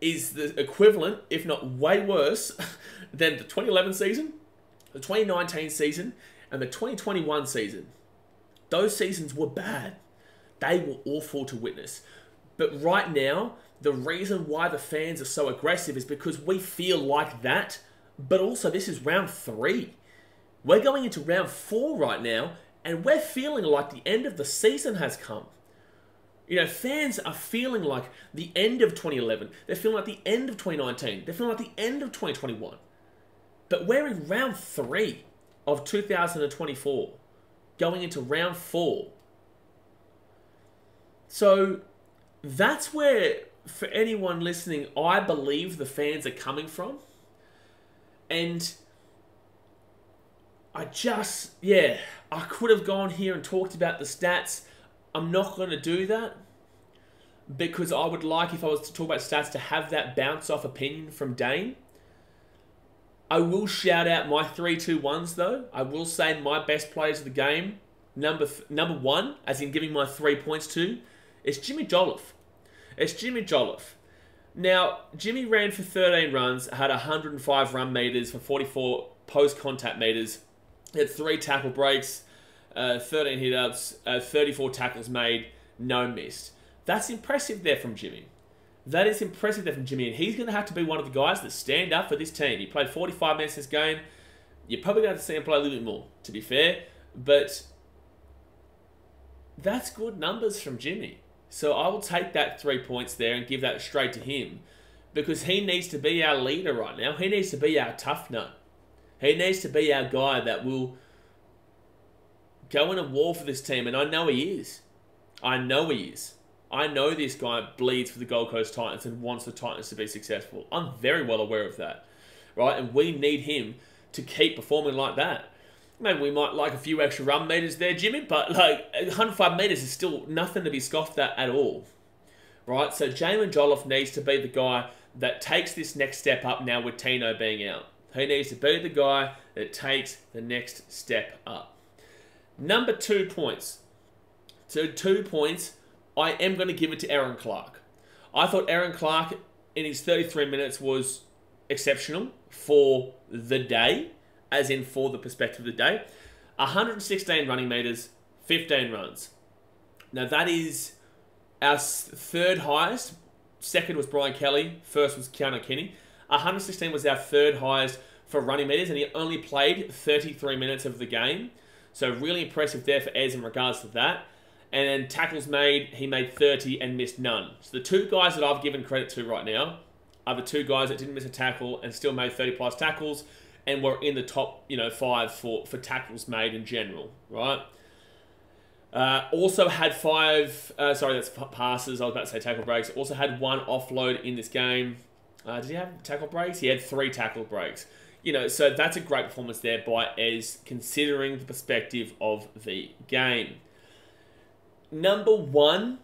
is the equivalent, if not way worse, than the 2011 season, the 2019 season, and the 2021 season. Those seasons were bad. They were awful to witness. But right now, the reason why the fans are so aggressive is because we feel like that, but also this is round 3. We're going into round 4 right now, and we're feeling like the end of the season has come. You know, fans are feeling like the end of 2011. They're feeling like the end of 2019. They're feeling like the end of 2021. But we're in round 3 of 2024, going into round 4. So that's where, for anyone listening, I believe the fans are coming from. And I just, yeah, I could have gone here and talked about the stats. I'm not going to do that, because I would like, if I was to talk about stats, to have that bounce off opinion from Dane. I will shout out my 3-2-1s though. I will say my best players of the game, number one, as in giving my 3 points to, is Jimmy Jolliffe. It's Jimmy Jolliffe. Now, Jimmy ran for 13 runs, had 105 run meters for 44 post-contact meters. Had 3 tackle breaks, 13 hit-ups, 34 tackles made, no missed. That's impressive there from Jimmy. That is impressive there from Jimmy, and he's going to have to be one of the guys that stand up for this team. He played 45 minutes this game. You're probably going to have to see him play a little bit more, to be fair, but that's good numbers from Jimmy. So I will take that 3 points there and give that straight to him, because he needs to be our leader right now. He needs to be our tough nut. He needs to be our guy that will go in a war for this team, and I know he is. I know he is. I know this guy bleeds for the Gold Coast Titans and wants the Titans to be successful. I'm very well aware of that, right? And we need him to keep performing like that. Maybe we might like a few extra run meters there, Jimmy, but like 105 meters is still nothing to be scoffed at all, right? So Jayden Jolliffe needs to be the guy that takes this next step up now with Tino being out. He needs to be the guy that takes the next step up. Number 2 points. So 2 points, I am going to give it to Aaron Clark. I thought Aaron Clark in his 33 minutes was exceptional for the day, as in for the perspective of the day. 116 running meters, 15 runs. Now that is our 3rd highest. 2nd was Brian Kelly, 1st was Keanu Kinney. 116 was our 3rd highest for running meters, and he only played 33 minutes of the game. So really impressive there for Ez in regards to that. And then tackles made, he made 30 and missed none. So the two guys that I've given credit to right now are the two guys that didn't miss a tackle and still made 30-plus tackles and were in the top, you know, 5 for tackles made in general, right? Also had 5, that's passes, I was about to say tackle breaks. Also had 1 offload in this game. Did he have tackle breaks? He had 3 tackle breaks. You know, so that's a great performance there by Ez, considering the perspective of the game. Number 1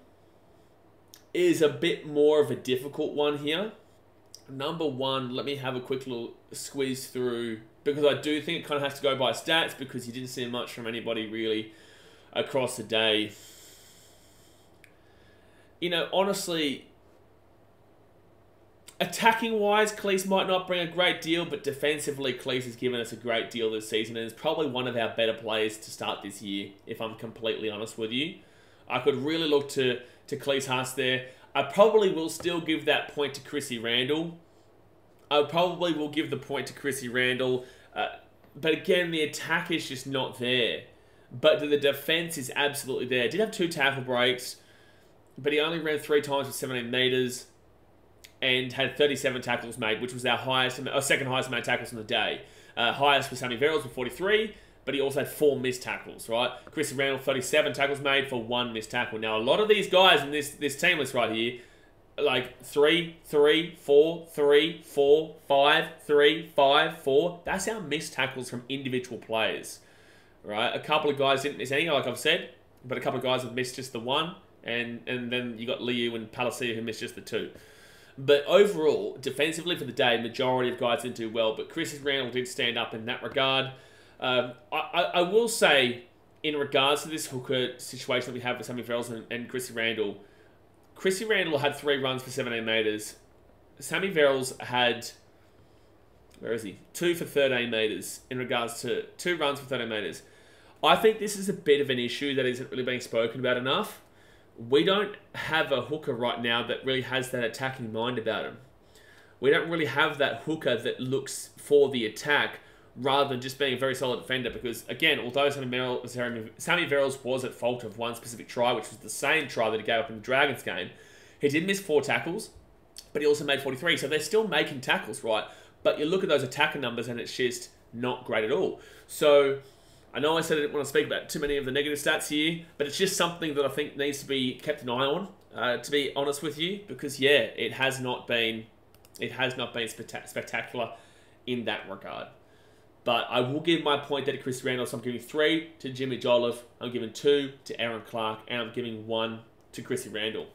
is a bit more of a difficult one here. Number 1, let me have a quick little squeeze through, because I do think it kind of has to go by stats, because you didn't see much from anybody really across the day. You know, honestly, attacking-wise, Klese might not bring a great deal, but defensively, Klese has given us a great deal this season, and is probably one of our better players to start this year, if I'm completely honest with you. I could really look to Klese Haas there. I probably will still give that point to Chrissy Randall. I probably will give the point to Chrissy Randall. But again, the attack is just not there. But the defense is absolutely there. Did have 2 tackle breaks, but he only ran 3 times for 17 meters. and had 37 tackles made, which was our highest, or second highest amount of tackles on the day. Highest was Sammy Verrills with 43, but he also had 4 missed tackles, right? Chrissy Randall, 37 tackles made for 1 missed tackle. Now, a lot of these guys in this team list right here, like 3, 3, 4, 3, 4, 5, 3, 5, 4. That's our missed tackles from individual players, right? A couple of guys didn't miss any, like I've said, but a couple of guys have missed just the 1, and then you got Liu and Palacea who missed just the 2. But overall, defensively for the day, majority of guys didn't do well, but Chrissy Randall did stand up in that regard. I will say, in regards to this hooker situation that we have with Sammy Verrills and Chrissy Randall, Chrissy Randall had 3 runs for 17 metres. Sammy Verrills had, where is he? 2 for 13 metres in regards to 2 runs for 13 metres. I think this is a bit of an issue that isn't really being spoken about enough. We don't have a hooker right now that really has that attacking mind about him. We don't really have that hooker that looks for the attack rather than just being a very solid defender because, again, although Sammy Verrills was at fault of 1 specific try, which was the same try that he gave up in the Dragons game, he did miss 4 tackles, but he also made 43. So they're still making tackles, right? But you look at those attacker numbers and it's just not great at all. So I know I said I didn't want to speak about too many of the negative stats here, but it's just something that I think needs to be kept an eye on, to be honest with you, because, yeah, it has not been spectacular in that regard. But I will give my point there to Chrissy Randall. So I'm giving 3 to Jimmy Jolliffe. I'm giving 2 to Aaron Clark. And I'm giving 1 to Chrissy Randall.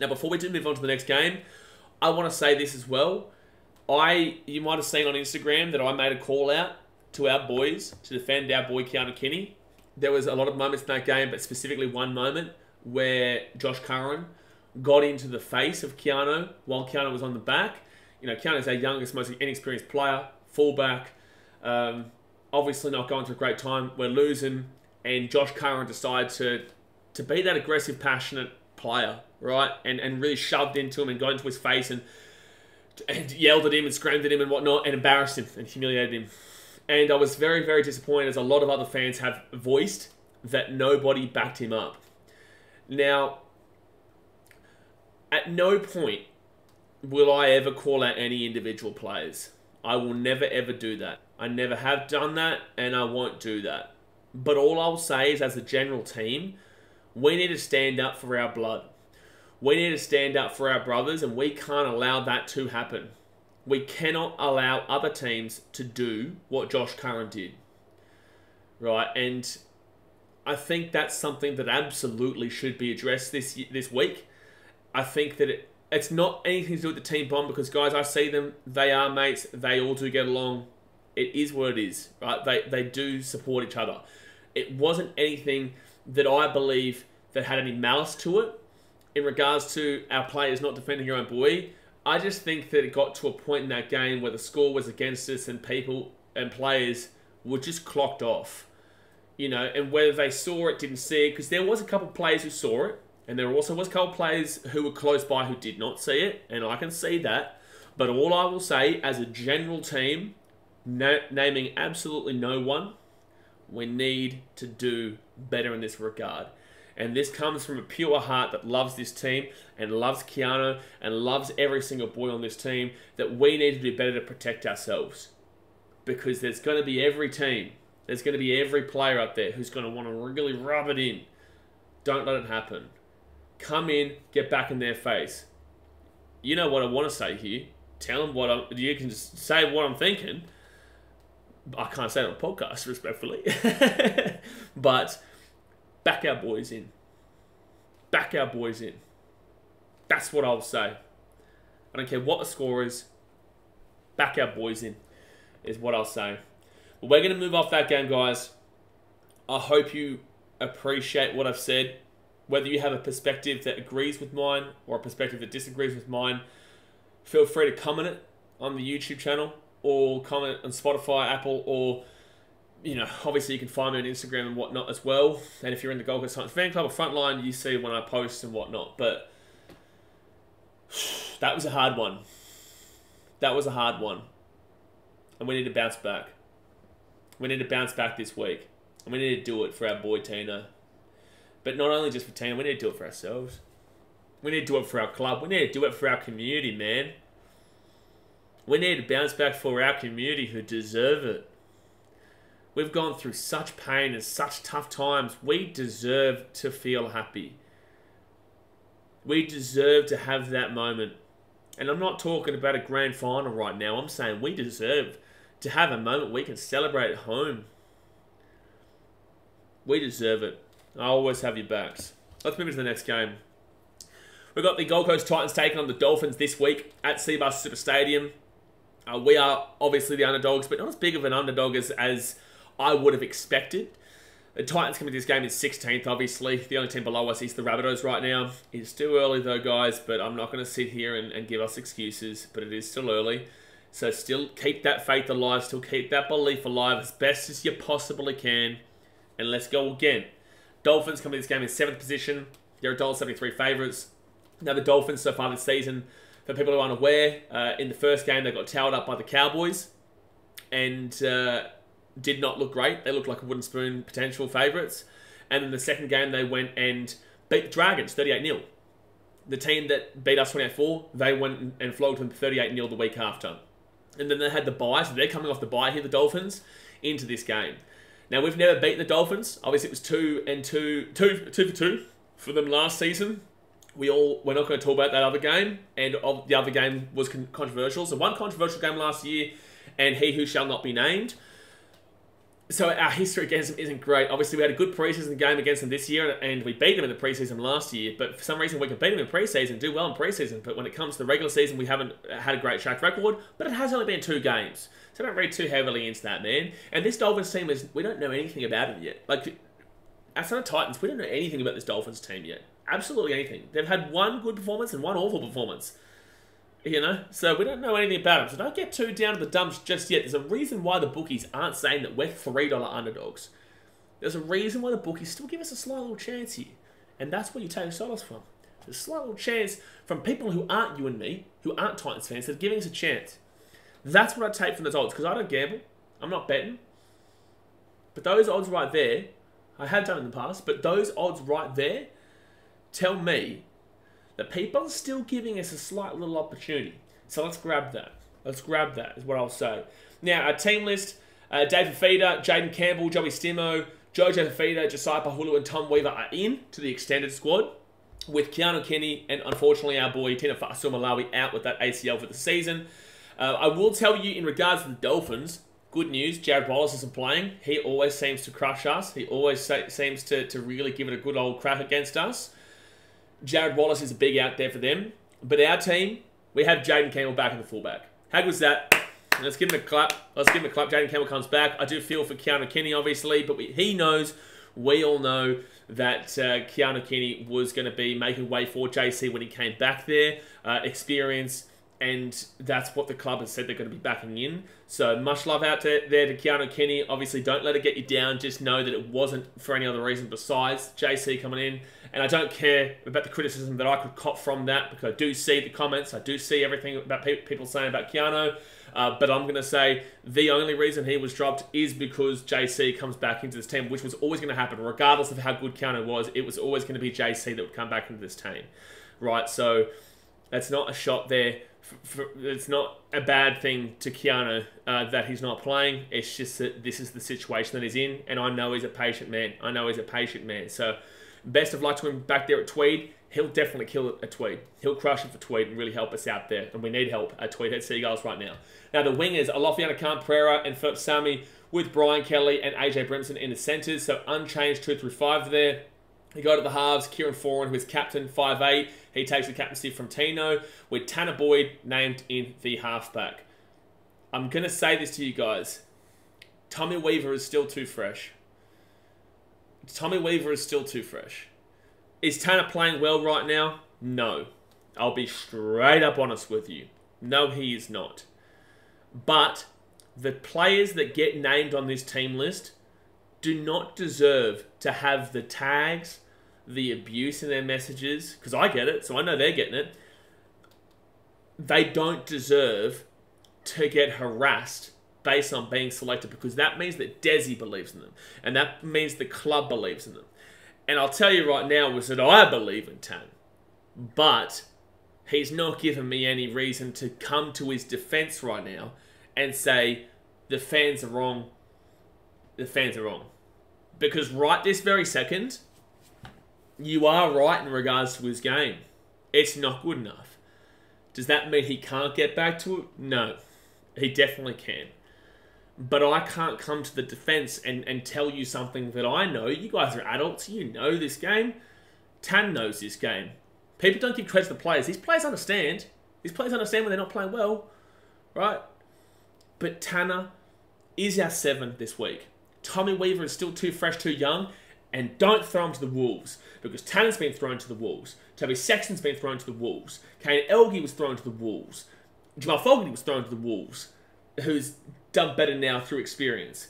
Now, before we do move on to the next game, I want to say this as well. You might have seen on Instagram that I made a call out to our boys to defend our boy Keanu Kinney. There was a lot of moments in that game, but specifically one moment where Josh Curran got into the face of Keanu while Keanu was on the back. You know, Keanu's our youngest, most inexperienced player, fullback. Obviously not going through a great time. We're losing, and Josh Curran decided to be that aggressive, passionate player, right? And really shoved into him and got into his face and yelled at him and screamed at him and whatnot and embarrassed him and humiliated him. And I was very, very disappointed, as a lot of other fans have voiced, that nobody backed him up. Now, at no point will I ever call out any individual players. I will never, ever do that. I never have done that, and I won't do that. But all I'll say is, as a general team, we need to stand up for our blood. We need to stand up for our brothers, and we can't allow that to happen. We cannot allow other teams to do what Josh Curran did. Right? And I think that's something that absolutely should be addressed this week. I think that it's not anything to do with the team bond, because, guys, I see them. They are mates. They all do get along. It is what it is, right? They do support each other. It wasn't anything that I believe that had any malice to it in regards to our players not defending our own boy. I just think that it got to a point in that game where the score was against us and people and players were just clocked off. You know, and whether they saw it, didn't see it, because there was a couple of players who saw it, and there also was a couple of players who were close by who did not see it, and I can see that. But all I will say, as a general team, naming absolutely no one, we need to do better in this regard. And this comes from a pure heart that loves this team and loves Keanu and loves every single boy on this team, that we need to do better to protect ourselves. Because there's going to be every team, there's going to be every player out there who's going to want to really rub it in. Don't let it happen. Come in, get back in their face. You know what I want to say here. Tell them what I'm... You can just say what I'm thinking. I can't say it on a podcast, respectfully. But back our boys in. Back our boys in. That's what I'll say. I don't care what the score is. Back our boys in is what I'll say. But we're going to move off that game, guys. I hope you appreciate what I've said. Whether you have a perspective that agrees with mine or a perspective that disagrees with mine, feel free to comment it on the YouTube channel, or comment on Spotify, Apple, or, you know, obviously you can find me on Instagram and whatnot as well. And if you're in the Gold Coast Titans fan club or Frontline, you see when I post and whatnot. But that was a hard one. That was a hard one. And we need to bounce back. We need to bounce back this week. And we need to do it for our boy Tino. But not only just for Tino, we need to do it for ourselves. We need to do it for our club. We need to do it for our community, man. We need a bounce back for our community who deserve it. We've gone through such pain and such tough times. We deserve to feel happy. We deserve to have that moment. And I'm not talking about a grand final right now. I'm saying we deserve to have a moment we can celebrate at home. We deserve it. I always have your backs. Let's move into the next game. We've got the Gold Coast Titans taking on the Dolphins this week at Seabus Super Stadium. We are obviously the underdogs, but not as big of an underdog as I would have expected. The Titans coming to this game in 16th, obviously. The only team below us is the Rabbitohs right now. It's too early, though, guys, but I'm not going to sit here and give us excuses, but it is still early. So still keep that faith alive, still keep that belief alive as best as you possibly can. And let's go again. Dolphins coming to this game in 7th position. They're $1.73 favourites. Now the Dolphins so far this season, for people who aren't aware, in the first game they got towed up by the Cowboys and did not look great. They looked like a wooden spoon potential favourites. And in the second game they went and beat Dragons 38-0. The team that beat us 28-4, they went and flogged them 38-0 the week after. And then they had the bye, so they're coming off the bye here, the Dolphins, into this game. Now we've never beaten the Dolphins. Obviously it was 2 for 2 for them last season. We're not going to talk about that other game, and the other game was controversial. So one controversial game last year, and he who shall not be named. So our history against them isn't great. Obviously, we had a good preseason game against them this year, and we beat them in the preseason last year. But for some reason, we can beat them in preseason, do well in preseason. But when it comes to the regular season, we haven't had a great track record. But it has only been 2 games, so don't read too heavily into that, man. And this Dolphins team we don't know anything about it yet. Like, as for the Titans, we don't know anything about this Dolphins team yet. Absolutely anything. They've had one good performance and one awful performance. You know? So we don't know anything about them. So don't get too down to the dumps just yet. There's a reason why the bookies aren't saying that we're $3 underdogs. There's a reason why the bookies still give us a slight little chance here. And that's where you take solace from. There's a slight little chance from people who aren't you and me, who aren't Titans fans, that are giving us a chance. That's what I take from those odds, because I don't gamble. I'm not betting. But those odds right there, I have done in the past, but those odds right there tell me that people are still giving us a slight little opportunity. So let's grab that. Let's grab that is what I'll say. Now, our team list, Dave Fafita, Jayden Campbell, Joey Stimmo, Jojo Fafita, Josiah Pahulu, and Tom Weaver are in to the extended squad with Keanu Kinney and, unfortunately, our boy Tino Fa'asuamaleaui out with that ACL for the season. I will tell you, in regards to the Dolphins, good news, Jared Wallace isn't playing. He always seems to crush us. He always seems to really give it a good old crack against us. Jared Wallace is a big out there for them. But our team, we have Jayden Campbell back in the fullback. How good was that? Let's give him a clap. Let's give him a clap. Jayden Campbell comes back. I do feel for Keanu Kinney, obviously, but he knows, we all know, that Keanu Kinney was going to be making way for JC when he came back there. Experience. And that's what the club has said they're going to be backing in. So much love out there to Keanu Kinney. Obviously, don't let it get you down. Just know that it wasn't for any other reason besides JC coming in. And I don't care about the criticism that I could cop from that, because I do see the comments. I do see everything about people saying about Keanu. But I'm going to say the only reason he was dropped is because JC comes back into this team, which was always going to happen. Regardless of how good Keanu was, it was always going to be JC that would come back into this team. Right, so that's not a shot there. It's not a bad thing to Keanu that he's not playing. It's just that this is the situation that he's in, and I know he's a patient man. I know he's a patient man. So best of luck to him back there at Tweed. He'll definitely kill it at Tweed. He'll crush it for Tweed and really help us out there, and we need help at Tweed Heads Seagulls right now. Now the wingers are Lofty Camprera and Philip Sami with Brian Kelly and AJ Brimson in the centres, so unchanged 2 through 5 there. You go to the halves, Kieran Foran, who is captain, 5'8". He takes the captaincy from Tino, with Tanner Boyd named in the halfback. I'm going to say this to you guys. Tommy Weaver is still too fresh. Tommy Weaver is still too fresh. Is Tanner playing well right now? No. I'll be straight up honest with you. No, he is not. But the players that get named on this team list do not deserve to have the tags, the abuse in their messages, because I get it, so I know they're getting it. They don't deserve to get harassed based on being selected, because that means that Desi believes in them, and that means the club believes in them. And I'll tell you right now, was that I believe in Tan, but he's not given me any reason to come to his defence right now and say, the fans are wrong. The fans are wrong. Because right this very second, you are right in regards to his game. It's not good enough. Does that mean he can't get back to it? No. He definitely can. But I can't come to the defence and tell you something that I know. You guys are adults. You know this game. Tan knows this game. People don't give credit to the players. These players understand. These players understand when they're not playing well. Right? But Tanner is our 7 this week. Tommy Weaver is still too fresh, too young. And don't throw him to the Wolves. Because Tanner's been thrown to the Wolves. Toby Sexton's been thrown to the Wolves. Kane Elgie was thrown to the Wolves. Jamal Fogarty was thrown to the Wolves. Who's done better now through experience.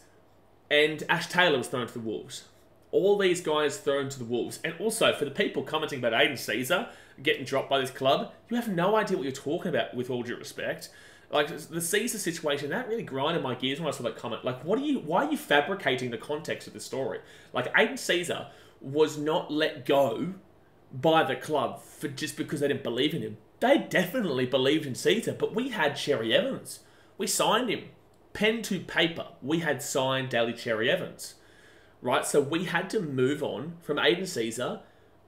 And Ash Taylor was thrown to the Wolves. All these guys thrown to the Wolves. And also, for the people commenting about Aiden Caesar getting dropped by this club, you have no idea what you're talking about, with all due respect. Like, the Caesar situation, that really grinded my gears when I saw that comment. Like, why are you fabricating the context of the story? Like, Aiden Caesar was not let go by the club for just because they didn't believe in him. They definitely believed in Caesar, but we had Cherry Evans. We signed him. Pen to paper, we had signed Daly Cherry Evans, right? So we had to move on from Aiden Caesar.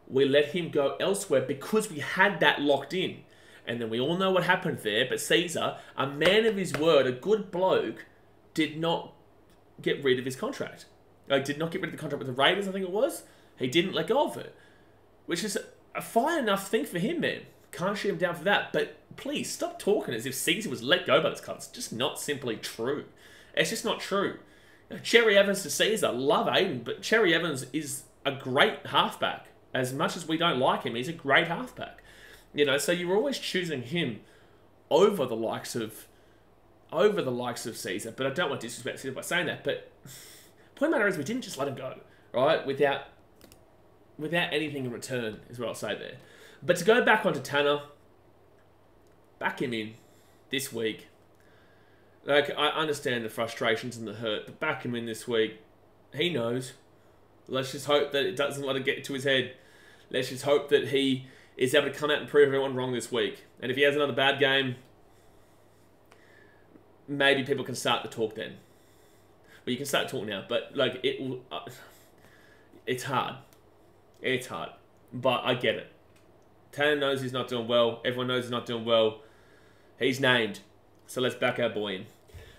We let him go elsewhere because we had that locked in. And then we all know what happened there, but Caesar, a man of his word, a good bloke, did not get rid of his contract. Like, did not get rid of the contract with the Raiders, I think it was. He didn't let go of it, which is a fine enough thing for him, man. Can't shoot him down for that, but please stop talking as if Caesar was let go by this club. It's just not simply true. It's just not true. You know, Cherry Evans to Caesar, love Aiden, but Cherry Evans is a great halfback. As much as we don't like him, he's a great halfback. You know, so you're always choosing him over the likes of Caesar. But I don't want to disrespect Caesar by saying that. But point of the matter is, we didn't just let him go, right? Without anything in return, is what I'll say there. But to go back onto Tanner, back him in this week. Like, I understand the frustrations and the hurt, but back him in this week. He knows. Let's just hope that it doesn't let it get to his head. Let's just hope that he is able to come out and prove everyone wrong this week. And if he has another bad game, maybe people can start to talk then. Well, you can start talking now, but like, it will. It's hard. It's hard, but I get it. Tanner knows he's not doing well. Everyone knows he's not doing well. He's named. So let's back our boy in.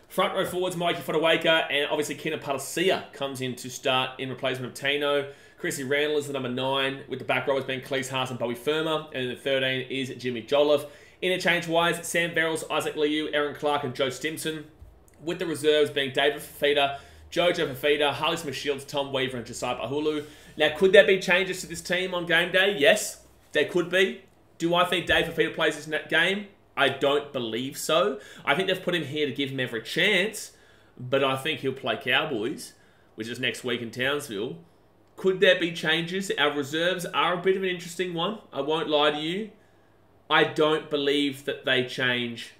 Front row forwards, Mikey Fodawaker, and obviously Kina Palasia comes in to start in replacement of Tino. Chrissy Randall is the number 9, with the back rowers being Klese Haas and Bowie Furman. And the 13 is Jimmy Jolliffe. Interchange-wise, Sam Verrills, Isaac Liu, Aaron Clark, and Joe Stimson, with the reserves being David Fafita, Jojo Fafita, Harley Smith-Shields, Tom Weaver, and Josiah Pahulu. Now, could there be changes to this team on game day? Yes. There could be. Do I think Dave Fafita plays this game? I don't believe so. I think they've put him here to give him every chance, but I think he'll play Cowboys, which is next week in Townsville. Could there be changes? Our reserves are a bit of an interesting one. I won't lie to you. I don't believe that they change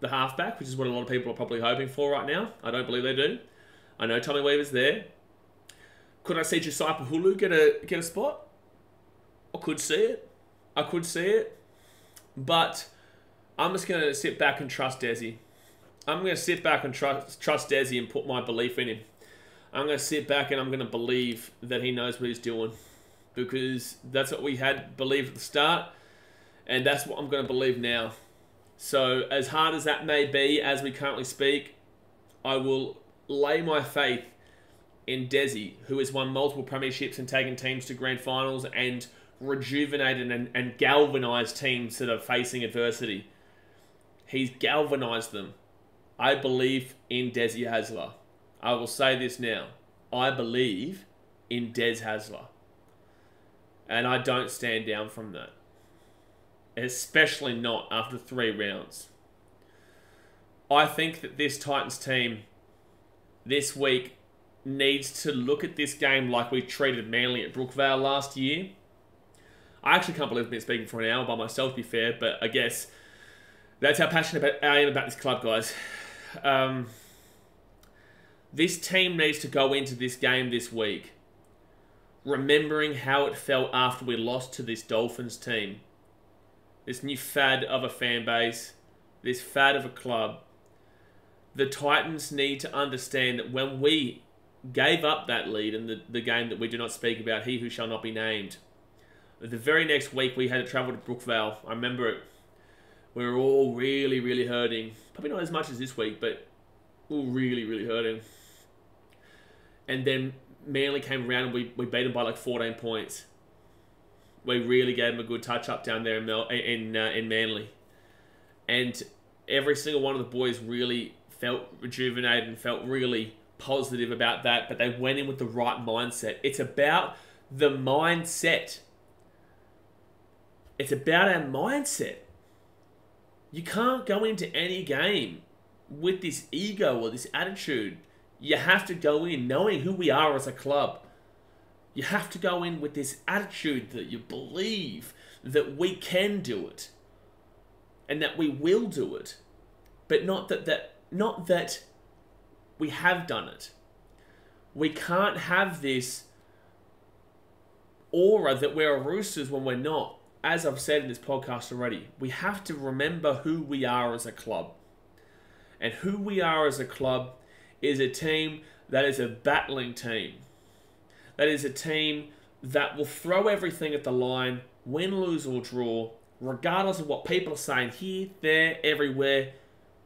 the halfback, which is what a lot of people are probably hoping for right now. I don't believe they do. I know Tommy Weaver's there. Could I see Josiah Pahulu get a spot? I could see it. I could see it. But I'm just going to sit back and trust Desi. I'm going to sit back and trust Desi and put my belief in him. I'm going to sit back and I'm going to believe that he knows what he's doing. Because that's what we had believed at the start. And that's what I'm going to believe now. So as hard as that may be as we currently speak, I will lay my faith in Desi, who has won multiple premierships and taken teams to grand finals and rejuvenated and galvanized teams that are facing adversity. He's galvanized them. I believe in Des Hasler. I will say this now. I believe in Des Hasler. And I don't stand down from that. Especially not after 3 rounds. I think that this Titans team this week needs to look at this game like we treated Manly at Brookvale last year. I actually can't believe I've been speaking for an hour by myself, to be fair, but I guess that's how passionate I am about this club, guys. This team needs to go into this game this week remembering how it felt after we lost to this Dolphins team. this new fad of a fan base, this fad of a club, the Titans need to understand that when we gave up that lead in the game that we do not speak about, he who shall not be named, the very next week we had to travel to Brookvale. I remember it. We were all really, really hurting. Probably not as much as this week, but all really, really hurting. And then Manly came around and we beat them by like 14 points. We really gave them a good touch-up down there in Manly. And every single one of the boys really felt rejuvenated and felt really positive about that, but they went in with the right mindset. It's about the mindset. It's about our mindset. You can't go into any game with this ego or this attitude. You have to go in knowing who we are as a club. You have to go in with this attitude that you believe that we can do it and that we will do it, but not that we have done it. We can't have this aura that we're a Roosters when we're not. As I've said in this podcast already, we have to remember who we are as a club. And who we are as a club is a team that is a battling team. That is a team that will throw everything at the line, win, lose or draw, regardless of what people are saying here, there, everywhere.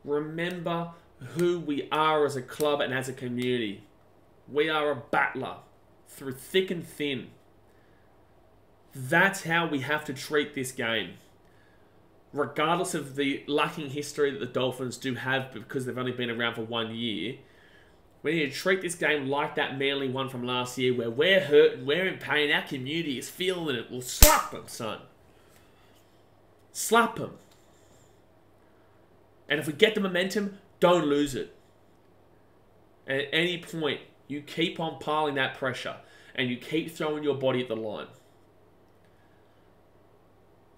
Remember who we are as a club and as a community. We are a battler through thick and thin. That's how we have to treat this game. Regardless of the lacking history that the Dolphins do have because they've only been around for 1 year, we need to treat this game like that Manly one from last year where we're hurt and we're in pain, our community is feeling it. Well, slap them, son. Slap them. And if we get the momentum, don't lose it. And at any point, you keep on piling that pressure and you keep throwing your body at the line.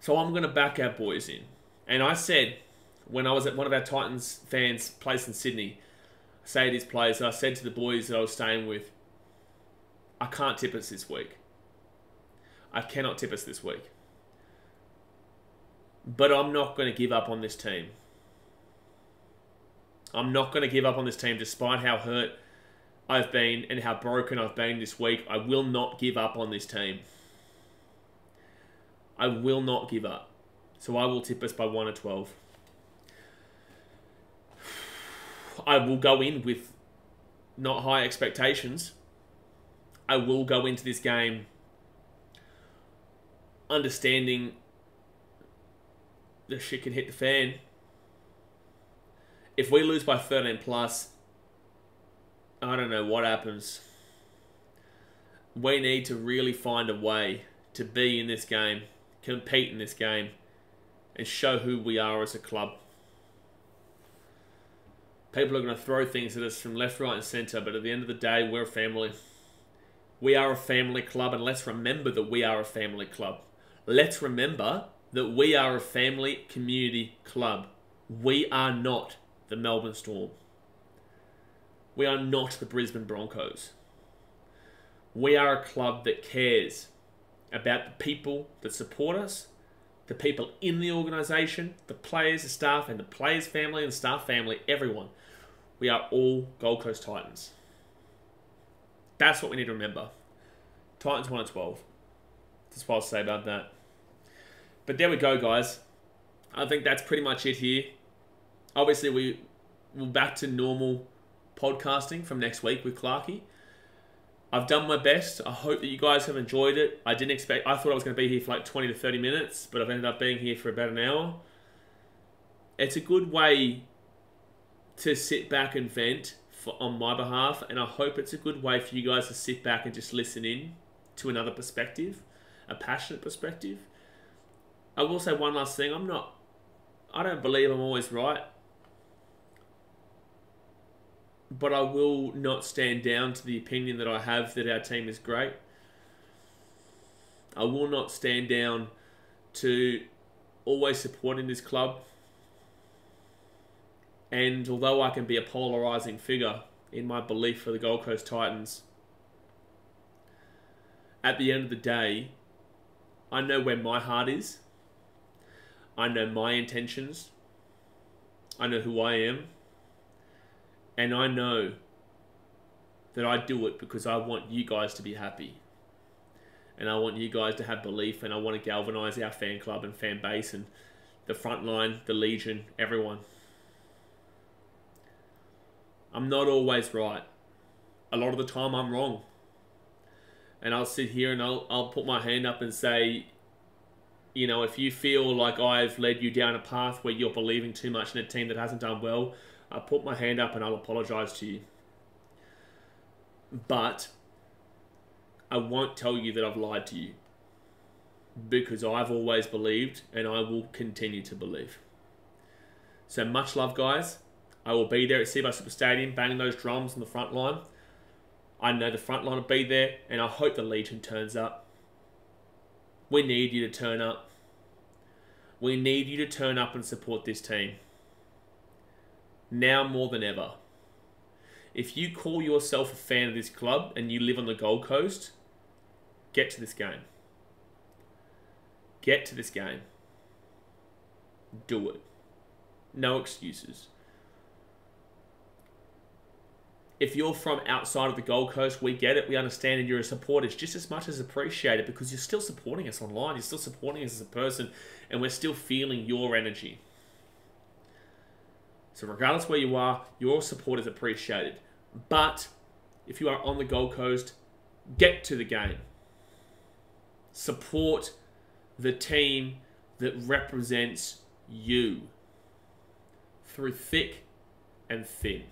So I'm going to back our boys in. And I said, when I was at one of our Titans fans' place in Sydney, I say at his place, I said to the boys that I was staying with, I can't tip us this week. I cannot tip us this week. But I'm not going to give up on this team. I'm not going to give up on this team despite how hurt I've been and how broken I've been this week. I will not give up on this team. I will not give up. So I will tip us by 1 or 12. I will go in with not high expectations. I will go into this game understanding the shit can hit the fan. If we lose by 13 plus, I don't know what happens. We need to really find a way to be in this game, compete in this game, and show who we are as a club. People are going to throw things at us from left, right, and centre, but at the end of the day, we're a family. We are a family club, and let's remember that we are a family club. Let's remember that we are a family community club. We are not the Melbourne Storm. We are not the Brisbane Broncos. We are a club that cares about the people that support us, the people in the organisation, the players, the staff, and the players' family and staff family, everyone. We are all Gold Coast Titans. That's what we need to remember. Titans 1-12. That's what I'll say about that. But there we go, guys. I think that's pretty much it here. Obviously, we're back to normal podcasting from next week with Clarkey. I've done my best. I hope that you guys have enjoyed it. I didn't expect... I thought I was going to be here for like 20 to 30 minutes, but I've ended up being here for about an hour. It's a good way to sit back and vent on my behalf, and I hope it's a good way for you guys to sit back and just listen in to another perspective, a passionate perspective. I will say one last thing. I don't believe I'm always right, but I will not stand down to the opinion that I have that our team is great. I will not stand down to always supporting this club. And although I can be a polarising figure in my belief for the Gold Coast Titans, at the end of the day, I know where my heart is. I know my intentions. I know who I am. And I know that I do it because I want you guys to be happy. And I want you guys to have belief, and I want to galvanise our fan club and fan base and the front line, the Legion, everyone. I'm not always right. A lot of the time I'm wrong. And I'll sit here and I'll put my hand up and say, you know, if you feel like I've led you down a path where you're believing too much in a team that hasn't done well, I'll put my hand up and I'll apologise to you. But I won't tell you that I've lied to you, because I've always believed and I will continue to believe. So much love, guys. I will be there at Seabow Super Stadium, banging those drums on the front line. I know the front line will be there, and I hope the Legion turns up. We need you to turn up. We need you to turn up and support this team. Now more than ever. If you call yourself a fan of this club and you live on the Gold Coast, get to this game. Get to this game. Do it. No excuses. If you're from outside of the Gold Coast, we get it. We understand, and you're a supporter. It's just as much as appreciated, because you're still supporting us online. You're still supporting us as a person, and we're still feeling your energy. So regardless where you are, your support is appreciated. But if you are on the Gold Coast, get to the game. Support the team that represents you through thick and thin.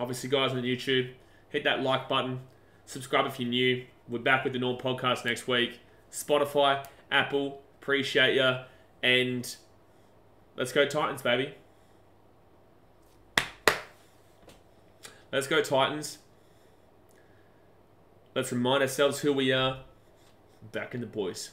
Obviously, guys, on YouTube, hit that like button. Subscribe if you're new. We're back with the normal podcast next week. Spotify, Apple, appreciate you. And let's go Titans, baby. Let's go Titans. Let's remind ourselves who we are. Back in the boys.